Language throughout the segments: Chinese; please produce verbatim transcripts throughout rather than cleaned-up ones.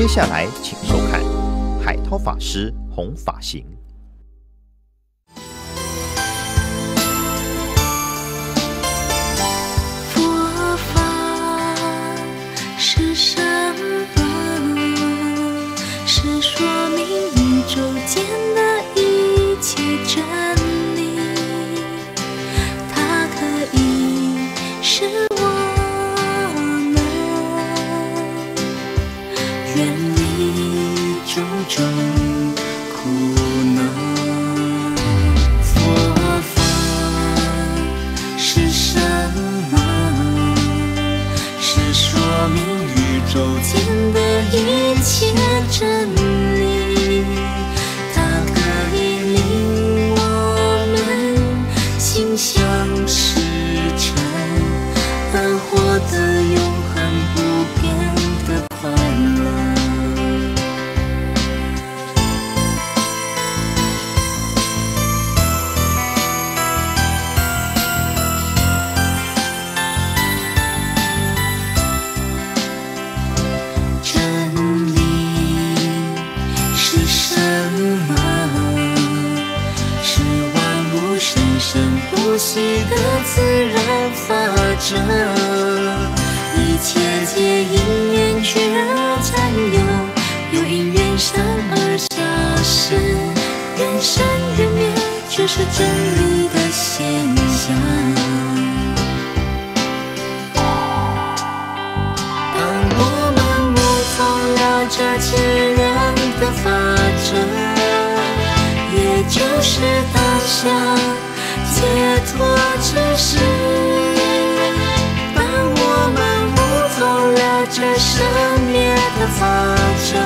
接下来，请收看海涛法师弘法行。佛法是什么？是说明宇宙间的一切真理。它可以是。 种苦恼，佛法是什么？是说明宇宙间的一切真理，它可以令我们心想事成，而获得永恒不变的快乐。 的自然法则，一切皆因缘觉占有，由因缘生而消失，缘生缘灭，这是真理的现象。当我们无从了这自然的法则，也就是当下。 解脱之时，当我们悟透了这生灭的法则，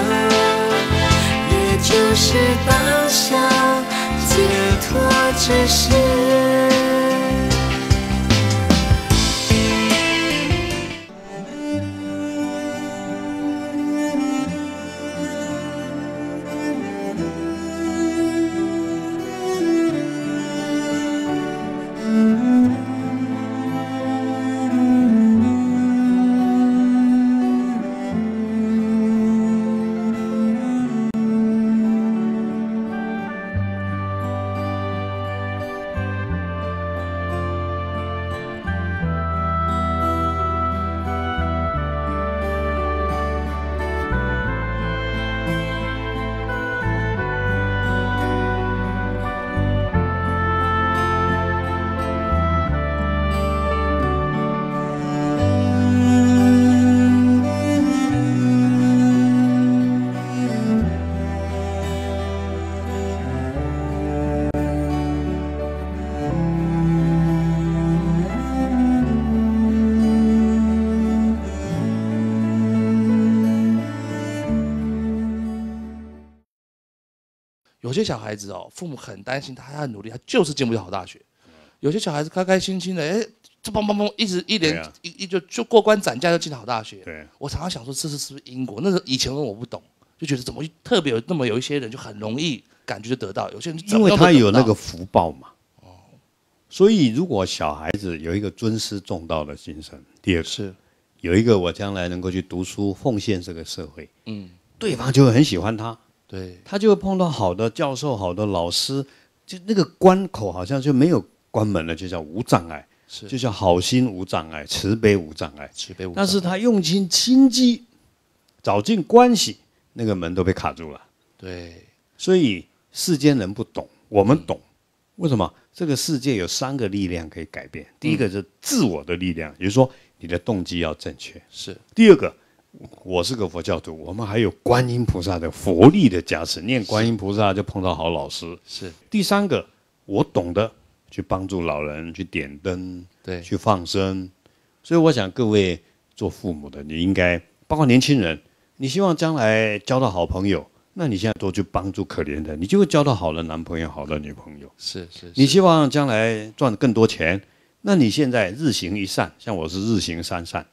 也就是当下解脱之时。有些小孩子哦，父母很担心他，他很努力，他就是进不了好大学。有些小孩子开开心心的，哎，这砰砰砰，一直一连、啊、一一就就过关斩将就进好大学。对，我常常想说，这是是不是因果？那时候以前我不懂，就觉得怎么特别有那么有一些人就很容易感觉就得到，有些人因为他有那个福报嘛。哦，所以如果小孩子有一个尊师重道的精神，第二是有一个我将来能够去读书奉献这个社会，嗯，对方就很喜欢他。 对，他就会碰到好的教授、好的老师，就那个关口好像就没有关门了，就叫无障碍，就叫好心无障碍、慈悲无障碍、慈悲无障碍。但是他用心心机，找尽关系，那个门都被卡住了。对，所以世间人不懂，我们懂。嗯、为什么？这个世界有三个力量可以改变，第一个是自我的力量，也就是说你的动机要正确。是。第二个。 我是个佛教徒，我们还有观音菩萨的佛力的加持，念观音菩萨就碰到好老师。是第三个，我懂得去帮助老人，去点灯，对，去放生。所以我想各位做父母的，你应该包括年轻人，你希望将来交到好朋友，那你现在多去帮助可怜人，你就会交到好的男朋友、好的女朋友。是是，是你希望将来赚更多钱，那你现在日行一善，像我是日行三善。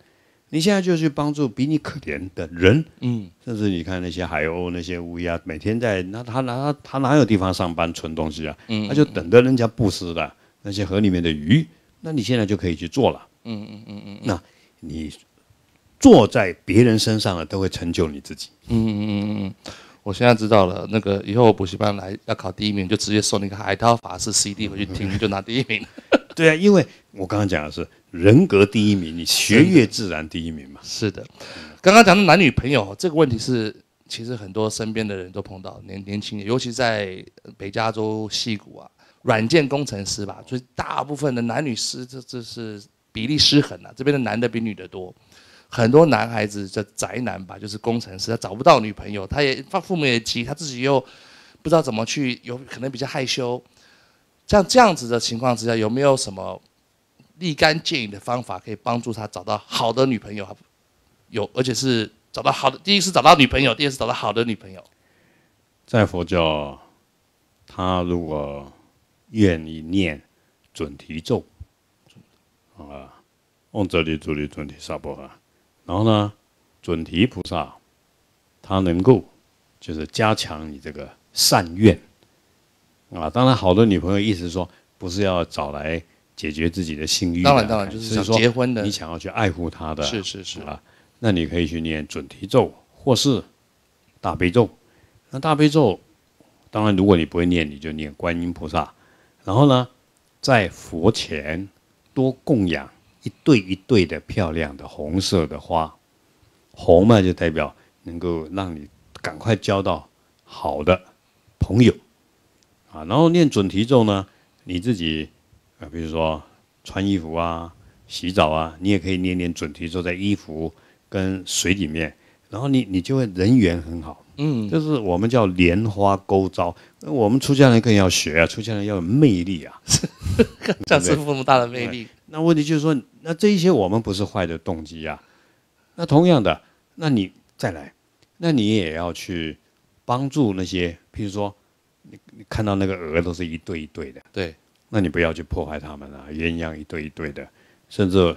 你现在就去帮助比你可怜的人，嗯，甚至你看那些海鸥、那些乌鸦，每天在那他哪他哪有地方上班存东西啊？嗯，他就等着人家布施了。那些河里面的鱼，那你现在就可以去做了。嗯嗯嗯嗯。那你做在别人身上的，都会成就你自己。嗯嗯嗯嗯嗯，我现在知道了。那个以后补习班来要考第一名，就直接送那个海涛法师 C D 回去听，就拿第一名。对啊，因为我刚刚讲的是人格第一名，你学业自然第一名嘛。是的，刚刚讲的男女朋友这个问题是，其实很多身边的人都碰到，年年轻人，尤其在北加州矽谷啊，软件工程师吧，所以大部分的男女失这这是比例失衡啊，这边的男的比女的多。 很多男孩子叫宅男吧，就是工程师，他找不到女朋友，他也他父母也急，他自己又不知道怎么去，有可能比较害羞。像这样子的情况之下，有没有什么立竿见影的方法可以帮助他找到好的女朋友？有，而且是找到好的，第一是找到女朋友，第二是找到好的女朋友。在佛教，他如果愿意念准提咒，啊，嗡哲利主利准提萨婆诃。 然后呢，准提菩萨，他能够就是加强你这个善愿啊。当然，好的女朋友意思是说，不是要找来解决自己的性欲、啊，当然当然就是想结婚的，你想要去爱护她的，是是是啊。那你可以去念准提咒或是大悲咒。那大悲咒，当然如果你不会念，你就念观音菩萨。然后呢，在佛前多供养 一对一对的漂亮的红色的花，红嘛就代表能够让你赶快交到好的朋友啊。然后念准提咒呢，你自己啊，比如说穿衣服啊、洗澡啊，你也可以念念准提咒在衣服跟水里面，然后你你就会人缘很好。嗯，就是我们叫莲花勾招。我们出家人更要学啊，出家人要有魅力啊，像师父那么大的魅力。 那问题就是说，那这一些我们不是坏的动机啊。那同样的，那你再来，那你也要去帮助那些，譬如说，你你看到那个鹅都是一对一对的，对，那你不要去破坏它们啊。鸳鸯一对一对的，甚至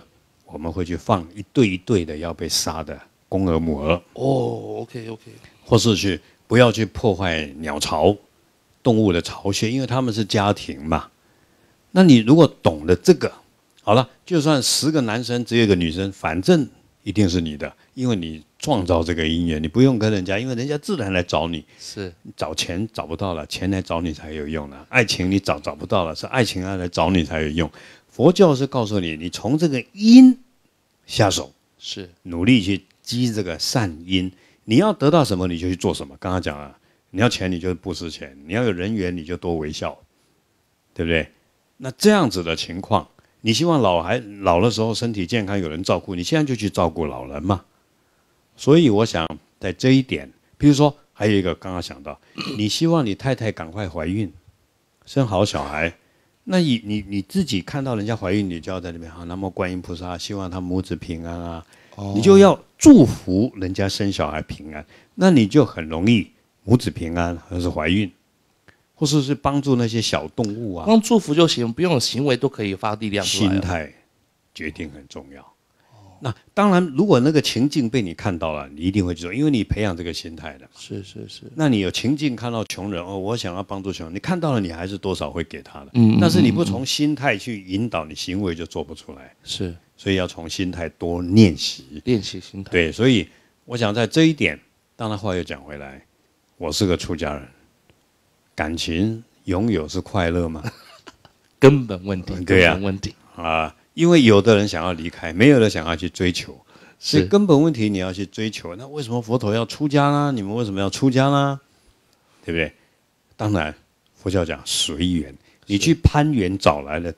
我们会去放一对一对的要被杀的公鹅母鹅。哦 ，OK OK。或是去不要去破坏鸟巢、动物的巢穴，因为它们是家庭嘛。那你如果懂得这个， 好了，就算十个男生只有一个女生，反正一定是你的，因为你创造这个姻缘，你不用跟人家，因为人家自然来找你。是，找钱找不到了，钱来找你才有用了。爱情你找找不到了，是爱情来找你才有用。佛教是告诉你，你从这个因下手，是努力去积这个善因。你要得到什么，你就去做什么。刚刚讲了，你要钱你就布施钱，你要有人缘你就多微笑，对不对？那这样子的情况， 你希望老孩老的时候身体健康，有人照顾，你现在就去照顾老人嘛。所以我想在这一点，比如说还有一个刚刚想到，你希望你太太赶快怀孕，生好小孩，那你你你自己看到人家怀孕，你就要在那边啊，南无观音菩萨，希望她母子平安啊， oh. 你就要祝福人家生小孩平安，那你就很容易母子平安还是怀孕。 或是是帮助那些小动物啊，光祝福就行，不用行为都可以发力量出来。心态决定很重要。哦、那当然，如果那个情境被你看到了，你一定会去做，因为你培养这个心态的。是是是。那你有情境看到穷人哦，我想要帮助穷人，你看到了，你还是多少会给他的。嗯, 嗯, 嗯, 嗯。但是你不从心态去引导，你行为就做不出来。是。所以要从心态多练习。练习心态。对，所以我想在这一点，当然话又讲回来，我是个出家人。 感情拥有是快乐吗？根本问题，对呀、啊，问题啊！因为有的人想要离开，没有人想要去追求，所以根本问题你要去追求。那为什么佛陀要出家呢？你们为什么要出家呢？对不对？当然，佛教讲随缘，你去攀缘找来的，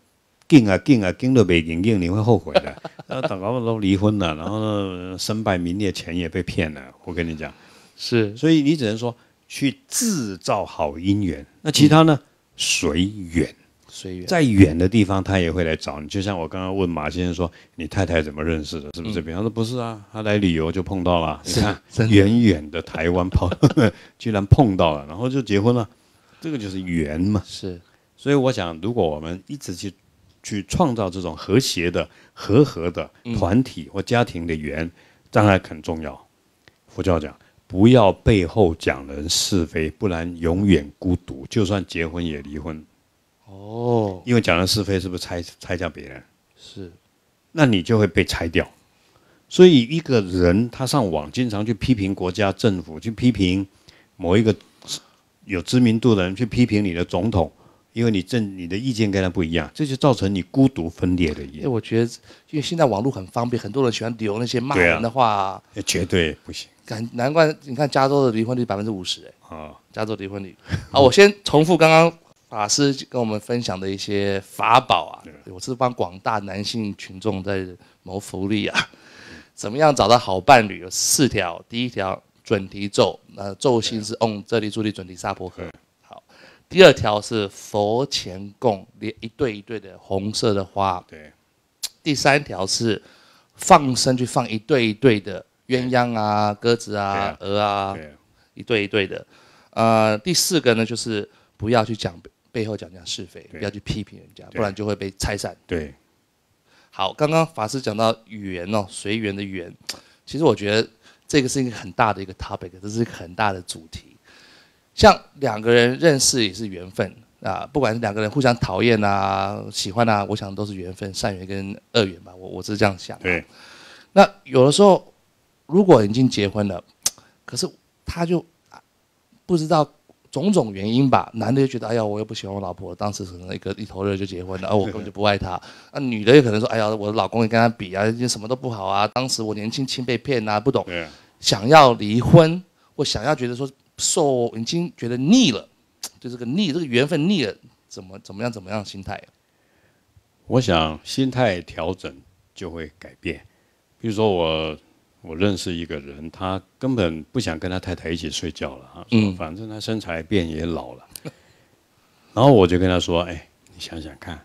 跟啊跟啊跟到北京跟，你会后悔的。然后等到都离婚了，然后身败名裂，钱也被骗了。我跟你讲，是，所以你只能说 去制造好姻缘，那其他呢？嗯、随缘，随缘。在远的地方，他也会来找你。就像我刚刚问马先生说：“你太太怎么认识的？是不是这边？”嗯、他说：“不是啊，他来旅游就碰到了。你看，远远的台湾跑，居然碰到了，然后就结婚了。这个就是缘嘛。是。所以我想，如果我们一直去去创造这种和谐的、和和的团体或家庭的缘，嗯、当然很重要。佛教讲， 不要背后讲人是非，不然永远孤独。就算结婚也离婚。哦，因为讲人是非，是不是拆拆掉别人？是，那你就会被拆掉。所以一个人他上网经常去批评国家政府，去批评某一个有知名度的人，去批评你的总统，因为你政你的意见跟他不一样，这就造成你孤独分裂的原因。因为我觉得，因为现在网络很方便，很多人喜欢留那些骂人的话，啊、绝对不行。难怪你看加州的离婚率百分之五十，哎，啊，加州离婚率。啊，我先重复刚刚法师跟我们分享的一些法宝啊，我是帮广大男性群众在谋福利啊。 怎么样找到好伴侣？有四条。第一条准提咒，那咒心是 Om 这里注地准提萨婆诃。好，第二条是佛前供，连一对一对的红色的花。对。第三条是放生，去放一对一对的鸳鸯啊、鸽子啊、鹅啊，一对一对的。呃，第四个呢，就是不要去讲背后讲讲是非，不要去批评人家，不然就会被拆散。对。 好，刚刚法师讲到缘哦，随缘的缘，其实我觉得这个是一个很大的一个 topic， 这是一个很大的主题。像两个人认识也是缘分啊，不管是两个人互相讨厌啊、喜欢啊，我想都是缘分，善缘跟恶缘吧，我我是这样想。对。那有的时候，如果已经结婚了，可是他就不知道。 种种原因吧，男的就觉得哎呀，我又不喜欢我老婆，当时可能一个一头热就结婚了，啊，我根本就不爱她。啊，女的也可能说，哎呀，我的老公也跟她比啊，什么都不好啊，当时我年轻轻被骗啊，不懂， Yeah. 想要离婚，或想要觉得说受已经觉得腻了，就这个腻，这个缘分腻了，怎么怎么样怎么样心态？我想心态调整就会改变。比如说我。 我认识一个人，他根本不想跟他太太一起睡觉了啊，嗯，反正他身材变也老了。然后我就跟他说：“哎，你想想看，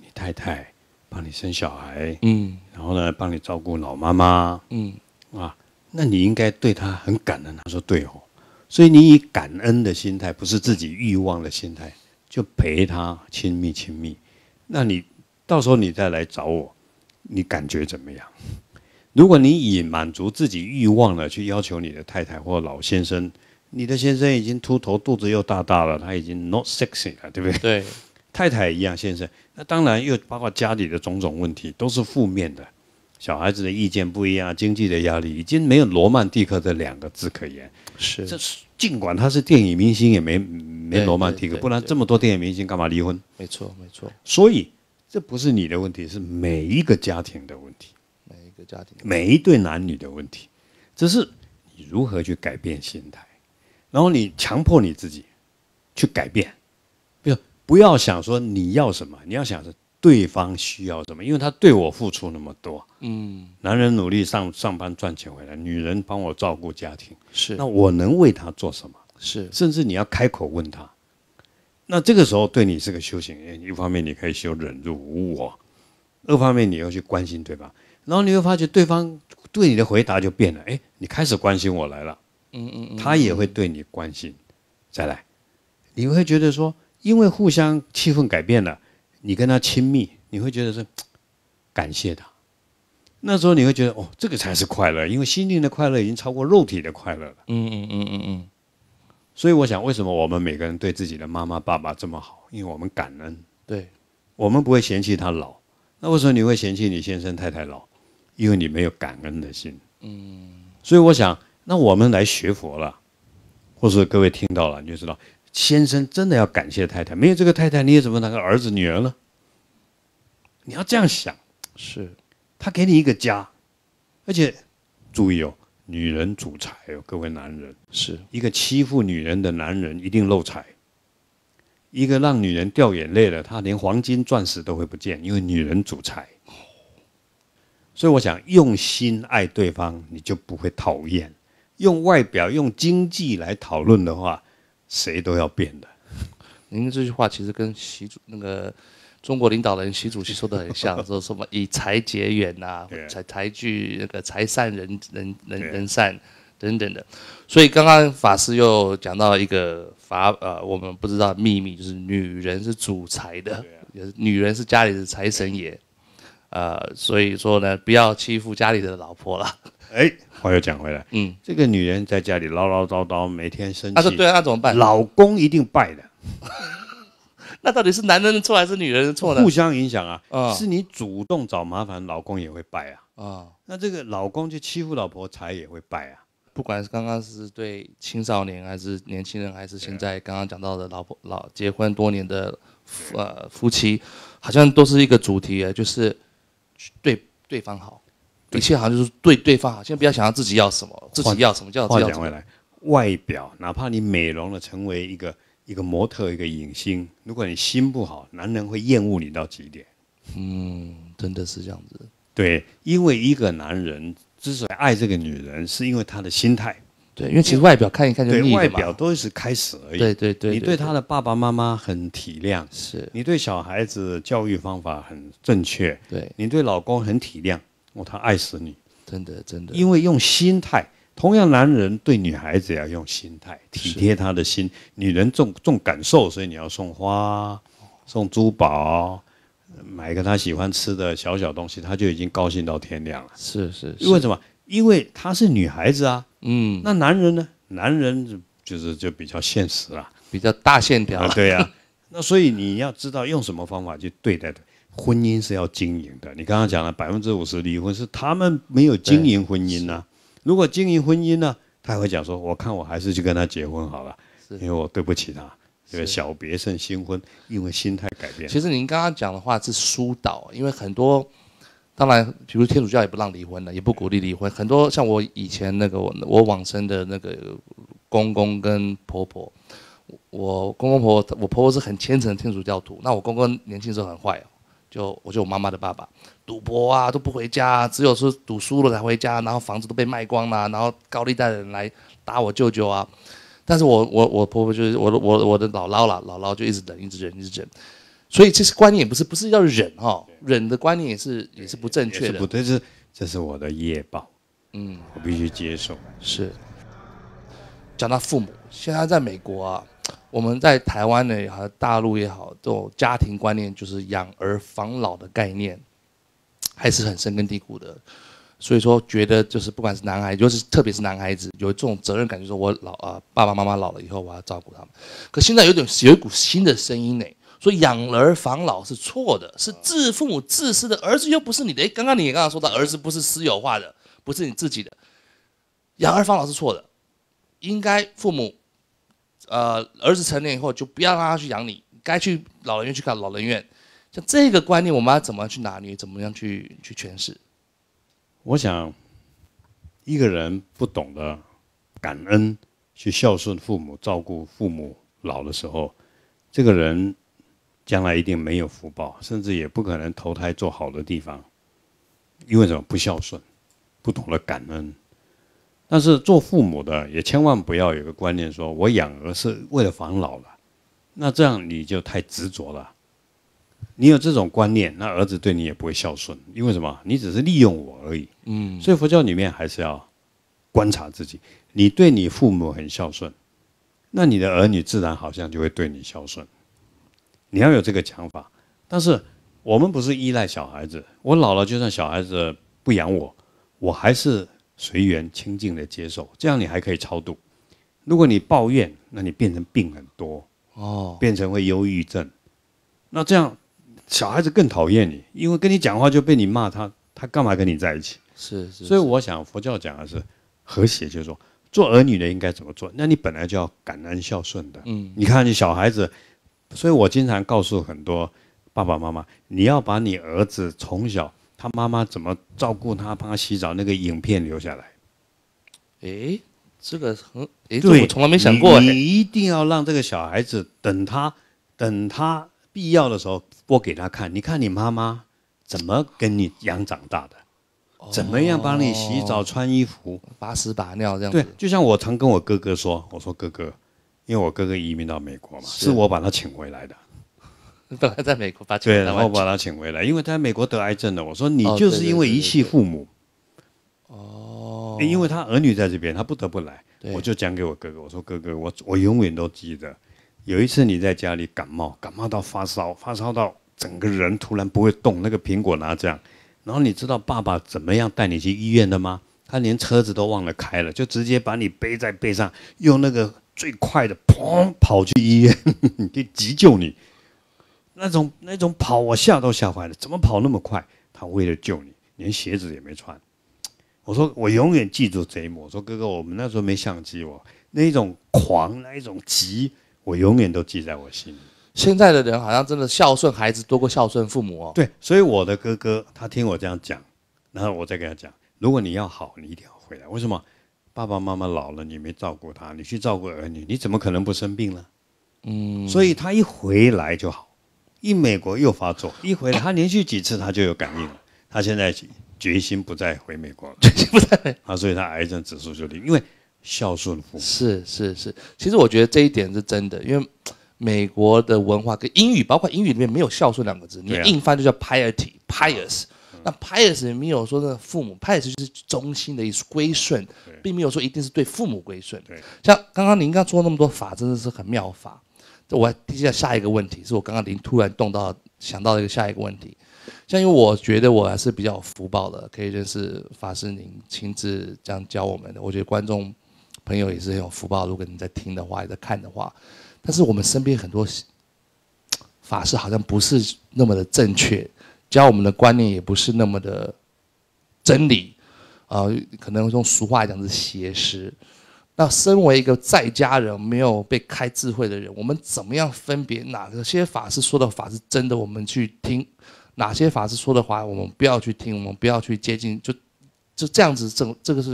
你太太帮你生小孩，嗯，然后呢帮你照顾老妈妈，嗯，啊，那你应该对她很感恩。”他说：“对哦。”所以你以感恩的心态，不是自己欲望的心态，就陪她亲密亲密。那你到时候你再来找我，你感觉怎么样？ 如果你以满足自己欲望了去要求你的太太或老先生，你的先生已经秃头，肚子又大大了，他已经 not sexy 了，对不对？对，太太一样，先生，那当然又包括家里的种种问题都是负面的，小孩子的意见不一样，经济的压力，已经没有罗曼蒂克这两个字可言。是，这尽管他是电影明星，也没没罗曼蒂克，不然这么多电影明星干嘛离婚？没错，没错。所以这不是你的问题，是每一个家庭的问题。 每一对男女的问题，只是你如何去改变心态，然后你强迫你自己去改变，比如不要想说你要什么，你要想着对方需要什么，因为他对我付出那么多，嗯，男人努力上上班赚钱回来，女人帮我照顾家庭，是，那我能为他做什么？是，甚至你要开口问他，那这个时候对你是个修行，一方面你可以修忍辱无我，二方面你要去关心对方。 然后你会发觉对方对你的回答就变了，哎，你开始关心我来了，嗯嗯嗯，他也会对你关心，再来，你会觉得说，因为互相气氛改变了，你跟他亲密，你会觉得是感谢他，那时候你会觉得哦，这个才是快乐，因为心灵的快乐已经超过肉体的快乐了，嗯嗯嗯嗯嗯，所以我想，为什么我们每个人对自己的妈妈爸爸这么好？因为我们感恩，对，我们不会嫌弃他老，那为什么你会嫌弃你先生太太老？ 因为你没有感恩的心，嗯，所以我想，那我们来学佛了，或是各位听到了，你就知道，先生真的要感谢太太，没有这个太太，你也怎么那个儿子女儿呢？你要这样想，是，他给你一个家，而且注意哦，女人主财哦，各位男人，是一个欺负女人的男人一定漏财，一个让女人掉眼泪了，他连黄金钻石都会不见，因为女人主财。 所以我想用心爱对方，你就不会讨厌。用外表、用经济来讨论的话，谁都要变的。您这句话其实跟习主那个中国领导人习主席说的很像，说什么以财结缘呐、啊，财财聚那个财散人人人人散等等的。所以刚刚法师又讲到一个法呃，我们不知道秘密，就是女人是主财的，啊、女人是家里的财神爷。 呃，所以说呢，不要欺负家里的老婆了。哎，话又讲回来，嗯，这个女人在家里唠唠叨叨，每天生气。那、啊、对啊，那怎么办？老公一定败的。那到底是男人的错还是女人的错呢？互相影响啊，哦、是你主动找麻烦，老公也会败啊。啊，那这个老公去欺负老婆，财也会败啊。不管是刚刚是对青少年，还是年轻人，还是现在刚刚讲到的老婆老结婚多年的呃夫妻，好像都是一个主题，就是对对方好，一切好像就是对对方好，先不要想要自己要什么，自己要什么叫。话讲回来，外表哪怕你美容了，成为一个。 一个模特，一个影星，如果你心不好，男人会厌恶你到极点。嗯，真的是这样子。对，因为一个男人之所以爱这个女人，是因为他的心态。对，因为其实外表看一看就腻了嘛。对，外表都是开始而已。对对对。你对他的爸爸妈妈很体谅，是你对小孩子教育方法很正确。对，你对老公很体谅，哦，他爱死你。真的真的。因为用心态。 同样，男人对女孩子也要用心态，体贴她的心。女人重重感受，所以你要送花、送珠宝，买个她喜欢吃的小小东西，她就已经高兴到天亮了。是是是。为什么？因为她是女孩子啊。嗯。那男人呢？男人就是就比较现实啊，比较大线条、啊。对啊。那所以你要知道用什么方法去对待的。 婚姻是要经营的。你刚刚讲了，百分之五十离婚是他们没有经营婚姻呢、啊。 如果经营婚姻呢，他会讲说：“我看我还是去跟他结婚好了，因为我对不起他。”对不对？小别胜新婚，因为心态改变。其实您刚刚讲的话是疏导，因为很多，当然，比如天主教也不让离婚了，也不鼓励离婚。很多像我以前那个我我往生的那个公公跟婆婆，我公公婆婆我婆婆是很虔诚的天主教徒，那我公公年轻时候很坏哦。 就我就我妈妈的爸爸，赌博啊都不回家、啊，只有是赌输了才回家，然后房子都被卖光了、啊，然后高利贷的人来打我舅舅啊。但是我我我婆婆就是我的我我的姥姥啦，姥姥就一直忍一直忍一直忍，所以其实观念也不是不是要忍哈、哦，忍的观念也是也是不正确的。不对，这这是我的业报，嗯，我必须接受。是。讲到父母，现在在美国啊。 我们在台湾呢也好，大陆也好，这种家庭观念就是养儿防老的概念，还是很深根蒂固的。所以说，觉得就是不管是男孩，就是特别是男孩子，有这种责任感，就是我老啊，爸爸妈妈老了以后，我要照顾他们。可现在有点有一股新的声音呢，说养儿防老是错的，是自父母自私的，儿子又不是你的。刚刚你也刚刚说到，儿子不是私有化的，不是你自己的。养儿防老是错的，应该父母。 呃，儿子成年以后就不要让他去养你，该去老人院去看老人院。像这个观念，我们要怎么去拿捏，怎么样去去诠释？我想，一个人不懂得感恩，去孝顺父母、照顾父母老的时候，这个人将来一定没有福报，甚至也不可能投胎做好的地方。因为什么？不孝顺，不懂得感恩。 但是做父母的也千万不要有个观念说，我养儿是为了防老了，那这样你就太执着了。你有这种观念，那儿子对你也不会孝顺，因为什么？你只是利用我而已。嗯。所以佛教里面还是要观察自己，你对你父母很孝顺，那你的儿女自然好像就会对你孝顺。你要有这个想法，但是我们不是依赖小孩子，我老了就算小孩子不养我，我还是。 随缘清净的接受，这样你还可以超度。如果你抱怨，那你变成病很多哦，变成会忧郁症。那这样小孩子更讨厌你，因为跟你讲话就被你骂他，他干嘛跟你在一起？是， 是。所以我想佛教讲的是和谐，就是说做儿女的应该怎么做。那你本来就要感恩孝顺的。嗯，你看你小孩子，所以我经常告诉很多爸爸妈妈，你要把你儿子从小。 他妈妈怎么照顾他，帮他洗澡，那个影片留下来。哎，这个很哎，这我从来没想过。你, 你一定要让这个小孩子等他，等他必要的时候播给他看。你看你妈妈怎么跟你养长大的，哦、怎么样帮你洗澡、穿衣服、把屎把尿这样子。对，就像我常跟我哥哥说，我说哥哥，因为我哥哥移民到美国嘛， 是, 是我把他请回来的。 本来在美国把对，然后把他请回来，因为他在美国得癌症了。我说你就是因为遗弃父母，哦，因为他儿女在这边，他不得不来。我就讲给我哥哥，我说哥哥，我我永远都记得，有一次你在家里感冒，感冒到发烧，发烧到整个人突然不会动，那个苹果拿这样，然后你知道爸爸怎么样带你去医院的吗？他连车子都忘了开了，就直接把你背在背上，用那个最快的砰跑去医院去急救你。 那种那种跑，我吓都吓坏了，怎么跑那么快？他为了救你，连鞋子也没穿。我说我永远记住这一幕。我说哥哥，我们那时候没相机，我那一种狂，那一种急，我永远都记在我心里。现在的人好像真的孝顺孩子多过孝顺父母哦。对，所以我的哥哥他听我这样讲，然后我再跟他讲，如果你要好，你一定要回来。为什么？爸爸妈妈老了，你没照顾他，你去照顾儿女，你怎么可能不生病呢？嗯，所以他一回来就好，一美国又发作，一回来他连续几次他就有感应了。他现在决心不再回美国了，决心不再回啊，所以他癌症指数就低，因为孝顺父母。是是是，其实我觉得这一点是真的，因为美国的文化跟英语，包括英语里面没有孝顺两个字，你硬翻就叫 piety pious。那 pious 也没有说的父母 ，pious 就是忠心的意思，归顺，并没有说一定是对父母归顺。像刚刚您刚说那么多法，真的是很妙法。我接下来下一个问题是我刚刚您突然动到想到一个下一个问题，像因为我觉得我还是比较有福报的，可以认识法师您亲自这样教我们的。我觉得观众朋友也是很有福报，如果你在听的话，也在看的话，但是我们身边很多法师好像不是那么的正确。教我们的观念也不是那么的真理，啊、呃，可能用俗话讲是邪师。那身为一个在家人，没有被开智慧的人，我们怎么样分别哪些法师说的法是真的，我们去听；哪些法师说的话，我们不要去听，我们不要去接近。就就这样子，这这个是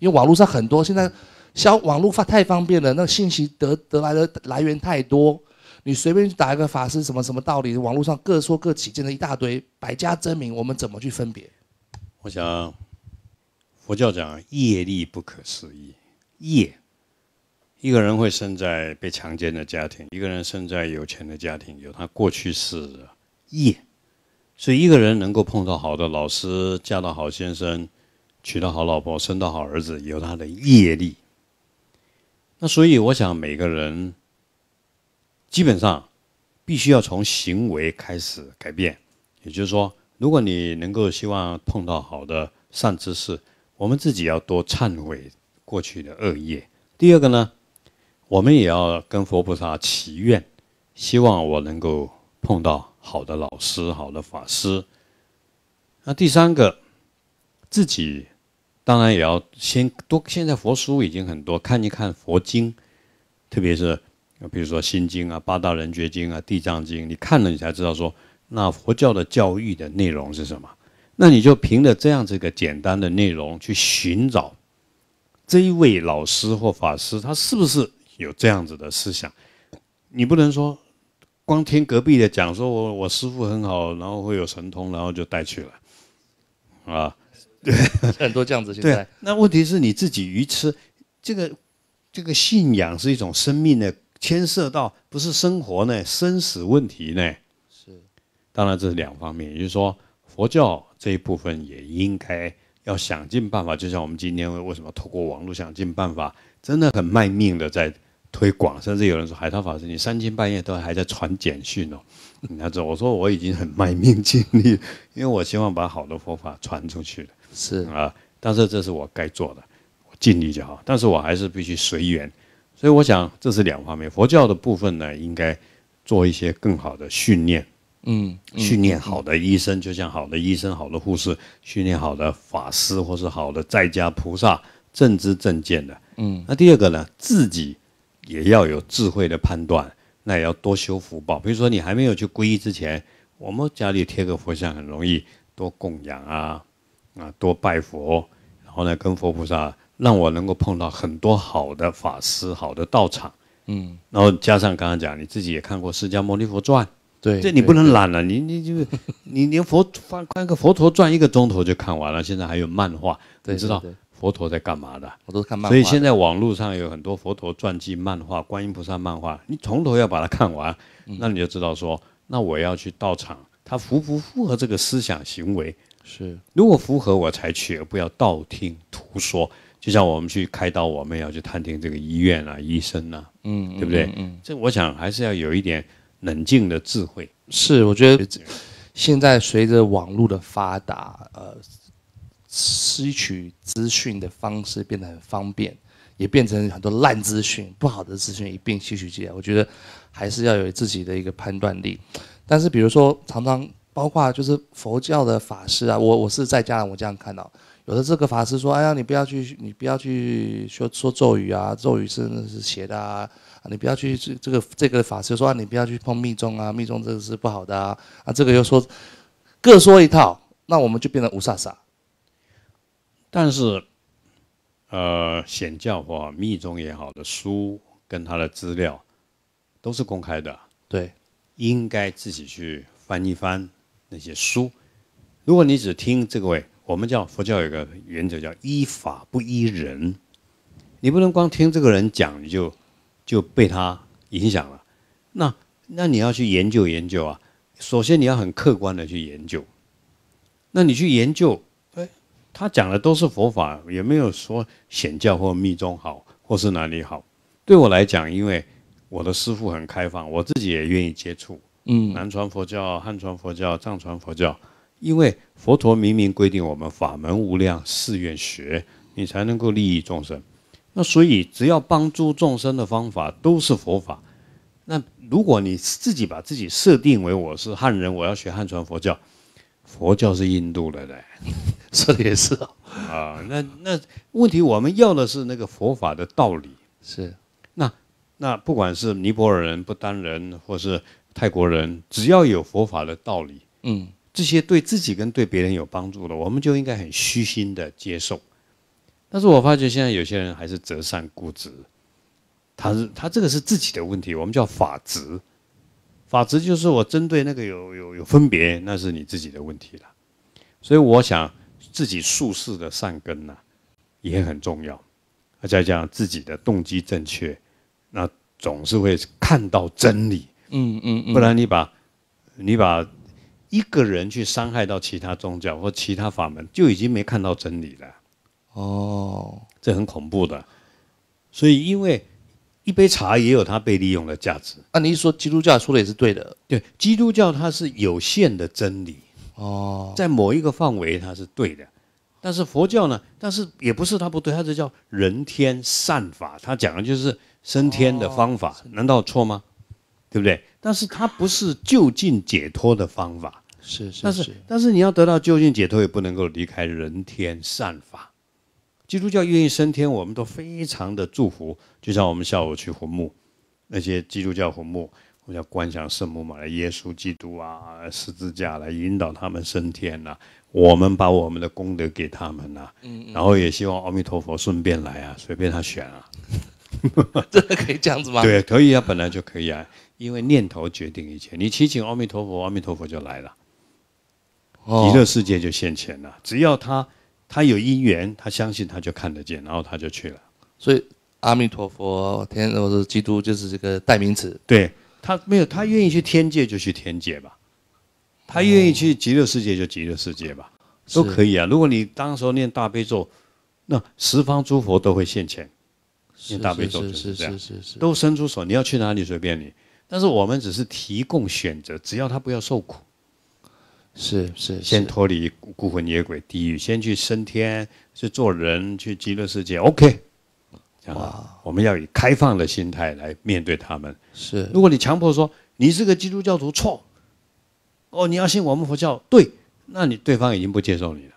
因为网络上很多现在，消网络太方便了，那信息得得来的来源太多。你随便打一个法师什么什么道理，网络上各说各起，真的一大堆，百家争鸣，我们怎么去分别？我想，佛教讲业力不可思议，业，一个人会生在被强奸的家庭，一个人生在有钱的家庭，有他过去世的业，所以一个人能够碰到好的老师，嫁到好先生，娶到好老婆，生到好儿子，有他的业力。那所以我想每个人，基本上，必须要从行为开始改变。也就是说，如果你能够希望碰到好的善知识，我们自己要多忏悔过去的恶业。第二个呢，我们也要跟佛菩萨祈愿，希望我能够碰到好的老师、好的法师。那第三个，自己当然也要先多。现在佛书已经很多，看一看佛经，特别是。比如说《心经》啊，《八大人觉经》啊，《地藏经》，你看了你才知道说，那佛教的教育的内容是什么？那你就凭着这样子一个简单的内容去寻找这一位老师或法师，他是不是有这样子的思想？你不能说光听隔壁的讲，说我我师父很好，然后会有神通，然后就带去了啊，对，很多这样子现在。对，那问题是你自己愚痴，这个这个信仰是一种生命的。牵涉到不是生活呢，生死问题呢，是，当然这是两方面，也就是说佛教这一部分也应该要想尽办法，就像我们今天为什么透过网络想尽办法，真的很卖命的在推广，甚至有人说海涛法师，你三更半夜都还在传简讯哦，你要知道，我说我已经很卖命尽力，因为我希望把好的佛法传出去了，是啊、呃，但是这是我该做的，我尽力就好，但是我还是必须随缘。所以我想，这是两方面。佛教的部分呢，应该做一些更好的训练，嗯，嗯训练好的医生，就像好的医生、好的护士，训练好的法师或是好的在家菩萨，正知正见的，嗯。那第二个呢，自己也要有智慧的判断，那也要多修福报。比如说，你还没有去皈依之前，我们家里贴个佛像很容易，多供养啊，啊，多拜佛，然后呢，跟佛菩萨。让我能够碰到很多好的法师、好的道场，嗯，然后加上刚刚讲，你自己也看过《释迦牟尼佛传》，对，这你不能懒了，你你就你连佛翻翻个佛陀传一个钟头就看完了，现在还有漫画，你知道佛陀在干嘛的？我都看漫画，所以现在网络上有很多佛陀传记、漫画、观音菩萨漫画，你从头要把它看完，那你就知道说，那我要去道场，它符不符合这个思想行为？是，如果符合我才去，而不要道听途说。就像我们去开刀，我们也要去探听这个医院啊、医生啊，嗯，对不对？嗯，嗯嗯这我想还是要有一点冷静的智慧。是，我觉得现在随着网络的发达，呃，吸取资讯的方式变得很方便，也变成很多烂资讯、不好的资讯一并吸取进来。我觉得还是要有自己的一个判断力。但是比如说，常常包括就是佛教的法师啊，我我是在家人我这样看到，有的这个法师说，哎呀，你不要去，你不要去说说咒语啊，咒语是是邪的啊。 你不要去这个这个法师说啊，你不要去碰密宗啊，密宗这个是不好的啊啊，这个又说，各说一套，那我们就变成无煞煞。但是，呃，显教或密宗也好的书跟他的资料都是公开的，对，应该自己去翻一翻那些书。如果你只听这个位，我们叫佛教有个原则叫依法不依人，你不能光听这个人讲你就。 就被他影响了，那那你要去研究研究啊。首先你要很客观的去研究，那你去研究，哎，他讲的都是佛法，也没有说显教或密宗好，或是哪里好。对我来讲，因为我的师父很开放，我自己也愿意接触，嗯，南传佛教、汉传佛教、藏传佛教，因为佛陀明明规定我们法门无量，誓愿学，你才能够利益众生。 那所以，只要帮助众生的方法都是佛法。那如果你自己把自己设定为我是汉人，我要学汉传佛教，佛教是印度来的，说的也是啊、哦呃。那那问题我们要的是那个佛法的道理。是。那那不管是尼泊尔人、不丹人，或是泰国人，只要有佛法的道理，嗯，这些对自己跟对别人有帮助的，我们就应该很虚心的接受。 但是我发觉现在有些人还是择善固执，他是他这个是自己的问题，我们叫法执。法执就是我针对那个有有有分别，那是你自己的问题了。所以我想自己术士的善根呢、啊、也很重要，再加上自己的动机正确，那总是会看到真理。嗯嗯嗯，不然你把你把一个人去伤害到其他宗教或其他法门，就已经没看到真理了。 哦，这很恐怖的，所以因为一杯茶也有它被利用的价值。那、啊、你一说基督教说的也是对的，对，基督教它是有限的真理，哦，在某一个范围它是对的，但是佛教呢，但是也不是它不对，它是叫人天善法，它讲的就是升天的方法，哦、难道错吗？对不对？但是它不是就近解脱的方法，是是是，但是但是你要得到就近解脱，也不能够离开人天善法。 基督教愿意升天，我们都非常的祝福。就像我们下午去坟墓，那些基督教坟墓，我们要观想圣母玛利亚、耶稣基督啊、十字架来引导他们升天呐、啊。我们把我们的功德给他们呐、啊，嗯嗯然后也希望阿弥陀佛顺便来啊，随便他选啊。真的可以这样子吗？对，可以啊，本来就可以啊，因为念头决定一切。你祈请阿弥陀佛，阿弥陀佛就来了，极乐世界就现前了。只要他。 他有因缘，他相信他就看得见，然后他就去了。所以阿弥陀佛、天或者基督就是这个代名词。对他没有，他愿意去天界就去天界吧，他愿意去极乐世界就极乐世界吧，哦、都可以啊。如果你当时候念大悲咒，那十方诸佛都会现前，念大悲咒就是这样，都伸出手，你要去哪里随便你。但是我们只是提供选择，只要他不要受苦。 是是，先脱离孤魂野鬼、地狱，先去升天，去做人，去极乐世界。OK， 这样啊，我们要以开放的心态来面对他们。是，如果你强迫说你是个基督教徒，错，哦，你要信我们佛教，对，那你对方已经不接受你了。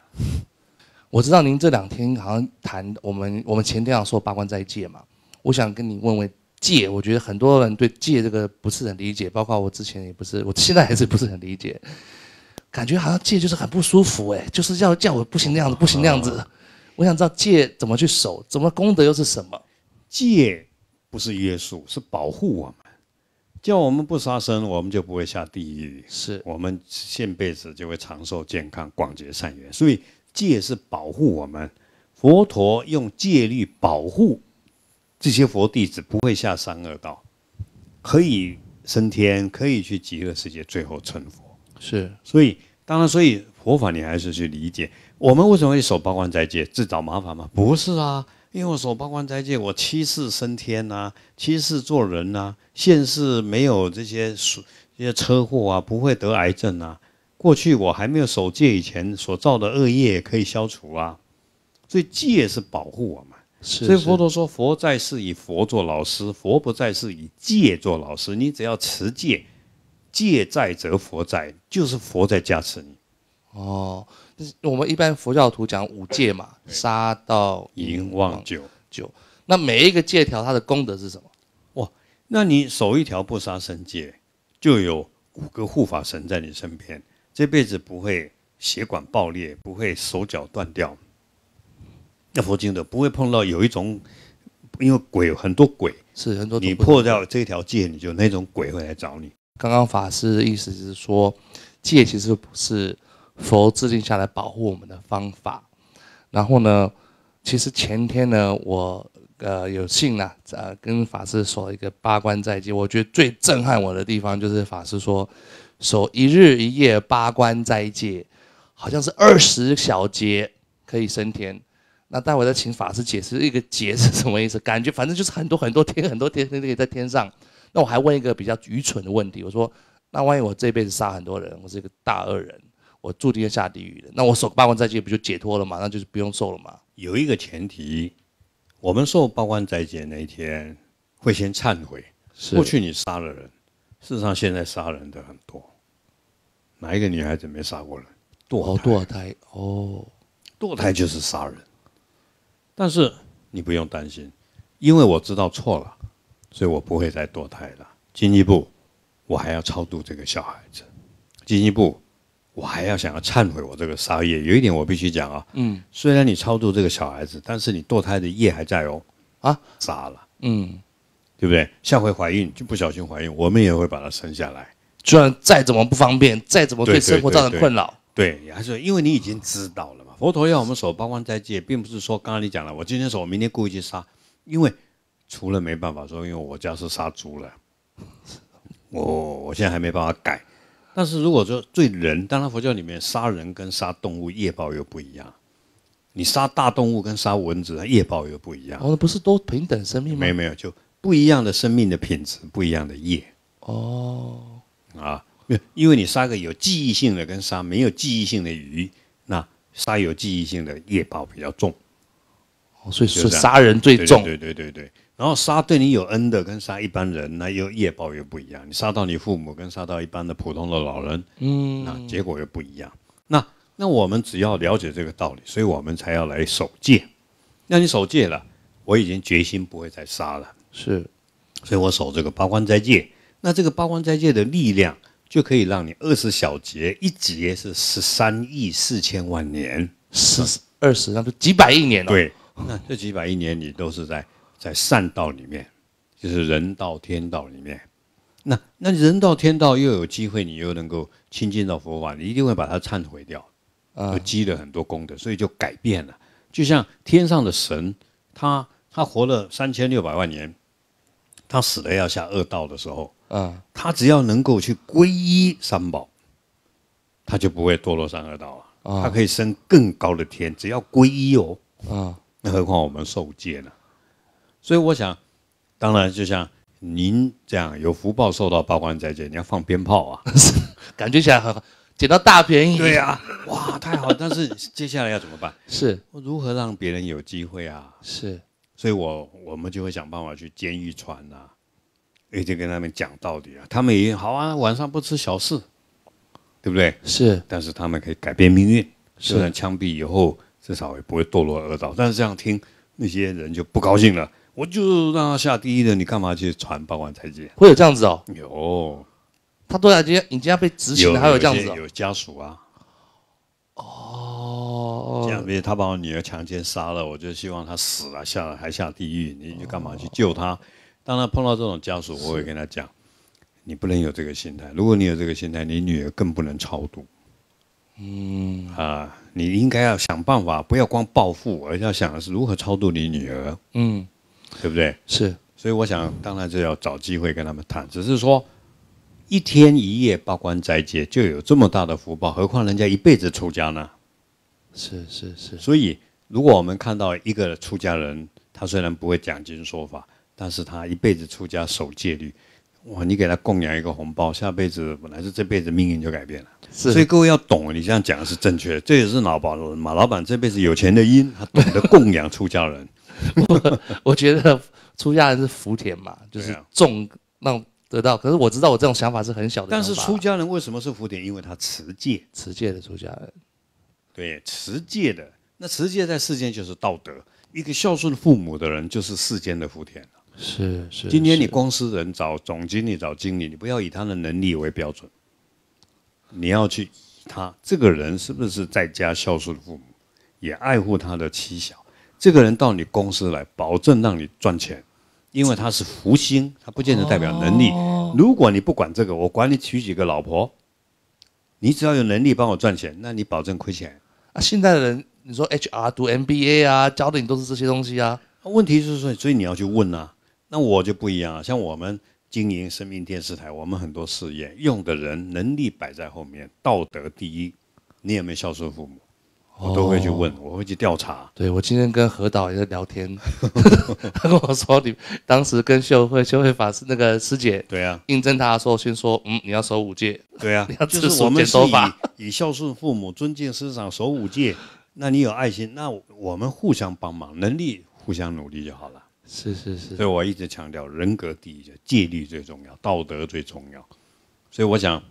我知道您这两天好像谈我们，我们前天要说八关斋戒嘛，我想跟你问问。 戒，我觉得很多人对戒这个不是很理解，包括我之前也不是，我现在还是不是很理解。 感觉好像戒就是很不舒服哎，就是要叫我不行那样子，不行那样子。啊、我想知道戒怎么去守，怎么功德又是什么？戒不是约束，是保护我们，叫我们不杀生，我们就不会下地狱。是，我们现辈子就会长寿健康，广结善缘。所以戒是保护我们，佛陀用戒律保护这些佛弟子不会下三恶道，可以升天，可以去极乐世界，最后成佛。 是，所以当然，所以佛法你还是去理解。我们为什么会守八关斋戒，自找麻烦吗？不是啊，因为我守八关斋戒，我七世升天呐、啊，七世做人呐、啊，现世没有这些这些车祸啊，不会得癌症啊。过去我还没有守戒以前所造的恶业可以消除啊，所以戒是保护我们。是是所以佛陀说，佛在世以佛做老师，佛不在世以戒做老师。你只要持戒。戒在则佛在，就是佛在加持你。哦，我们一般佛教徒讲五戒嘛，杀盗淫妄酒酒。那每一个戒条它的功德是什么？哇，那你守一条不杀生戒，就有五个护法神在你身边，这辈子不会血管爆裂，不会手脚断掉。那佛经的不会碰到有一种，因为鬼很多鬼是很多，你破掉这条戒，你就那种鬼会来找你。刚刚法师的意思是说，戒其实不是佛制定下来保护我们的方法。然后呢，其实前天呢，我呃有幸呢、啊，呃跟法师守一个八关斋戒，我觉得最震撼我的地方就是法师说，守一日一夜八关斋戒，好像是二十小节可以升天。那待会再请法师解释一个劫是什么意思，感觉反正就是很多很多天很多天那个在天上。那我还问一个比较愚蠢的问题，我说那万一我这辈子杀很多人，我是一个大恶人，我注定要下地狱的，那我守八关斋戒不就解脱了吗？那就是不用受了吗？有一个前提，我们受八关斋戒那一天会先忏悔，过去你杀了人，事实上现在杀人的很多，哪一个女孩子没杀过人？堕胎，堕胎哦，堕胎就是杀人。但是你不用担心，因为我知道错了，所以我不会再堕胎了。进一步，我还要超度这个小孩子；进一步，我还要想要忏悔我这个杀业。有一点我必须讲啊，嗯，虽然你超度这个小孩子，但是你堕胎的业还在哦，啊，杀了，嗯，对不对？下回怀孕就不小心怀孕，我们也会把它生下来。虽然再怎么不方便，再怎么对生活造成困扰，对，还是因为你已经知道了。佛陀要我们守八关斋戒，并不是说刚刚你讲了，我今天守，我明天故意去杀，因为除了没办法说，因为我家是杀猪了，我我现在还没办法改。但是如果说对人，当然佛教里面杀人跟杀动物业报又不一样，你杀大动物跟杀蚊子，业报又不一样。哦，不是都平等生命吗？没有没有，就不一样的生命的品质，不一样的业。哦，啊，因为你杀个有记忆性的跟杀没有记忆性的鱼，那杀有记忆性的业报比较重，哦，所以是杀人最重。对对对对对。然后杀对你有恩的跟杀一般人，那又业报又不一样。你杀到你父母跟杀到一般的普通的老人，嗯，那结果又不一样。那那我们只要了解这个道理，所以我们才要来守戒。那你守戒了，我已经决心不会再杀了，是，所以我守这个八关斋戒。那这个八关斋戒的力量，就可以让你二十小节，一节是十三亿四千万年，十二十那就几百亿年了。对，那这几百亿年你都是在在善道里面，就是人道、天道里面。那那人道、天道又有机会，你又能够亲近到佛法，你一定会把它忏悔掉，就积了很多功德，所以就改变了。就像天上的神，他他活了三千六百万年，他死了要下恶道的时候。嗯，他只要能够去皈依三宝，他就不会堕落三恶道了。嗯，他可以升更高的天，只要皈依哦。啊，那何况我们受戒呢？所以我想，当然就像您这样有福报受到八关斋戒，你要放鞭炮啊，感觉起来很捡到大便宜。对呀，啊，哇，太好！但是接下来要怎么办？是如何让别人有机会啊？是，所以我我们就会想办法去监狱传啊。一直跟他们讲道理啊，他们也好啊，晚上不吃小事，对不对？是，但是他们可以改变命运。虽然枪毙以后，至少也不会堕落恶道。但是这样听，那些人就不高兴了。我就让他下地狱了，你干嘛去传八关斋戒？会有这样子哦？有，他都已经已经要被执行了，还有这样子，哦？有家属啊。哦，这样，比如他把我女儿强奸杀了，我就希望他死了，下来还下地狱，你就干嘛去救他？哦，当然碰到这种家属，我会跟他讲，你不能有这个心态。如果你有这个心态，你女儿更不能超度。嗯啊，你应该要想办法，不要光报复，而要想的是如何超度你女儿。嗯，对不对？是。所以我想，当然就要找机会跟他们谈。只是说，一天一夜八关斋戒就有这么大的福报，何况人家一辈子出家呢？是是是。所以，如果我们看到一个出家人，他虽然不会讲经说法，但是他一辈子出家守戒律，哇！你给他供养一个红包，下辈子本来是这辈子命运就改变了。所以各位要懂，你这样讲的是正确的，这也是老板马老板这辈子有钱的因，他懂得供养出家人。我, 我觉得出家人是福田嘛，就是种、啊、让得到。可是我知道我这种想法是很小的。但是出家人为什么是福田？因为他持戒，持戒的出家人。对，持戒的，那持戒在世间就是道德。一个孝顺父母的人，就是世间的福田。 是是，今天你公司人找总经理找经理，你不要以他的能力为标准，你要去以他这个人是不是在家孝顺父母，也爱护他的妻小。这个人到你公司来，保证让你赚钱，因为他是福星，他不见得代表能力。哦、如果你不管这个，我管你娶几个老婆，你只要有能力帮我赚钱，那你保证亏钱啊。现在的人，你说 H R 读 M B A 啊，教的你都是这些东西啊。问题就是说，所以你要去问啊。 那我就不一样啊，像我们经营生命电视台，我们很多事业用的人能力摆在后面，道德第一。你有没有孝顺父母？哦、我都会去问，我会去调查。对，我今天跟何导也在聊天，他跟我说你当时跟秀慧、秀慧法师那个师姐，对啊，应征他的时候先说，嗯，你要守五戒，对啊，你要就是我们是以以孝顺父母、尊敬师长、守五戒。那你有爱心，那我们互相帮忙，能力互相努力就好了。 是是是，所以我一直强调人格第一，戒律最重要，道德最重要。所以我想，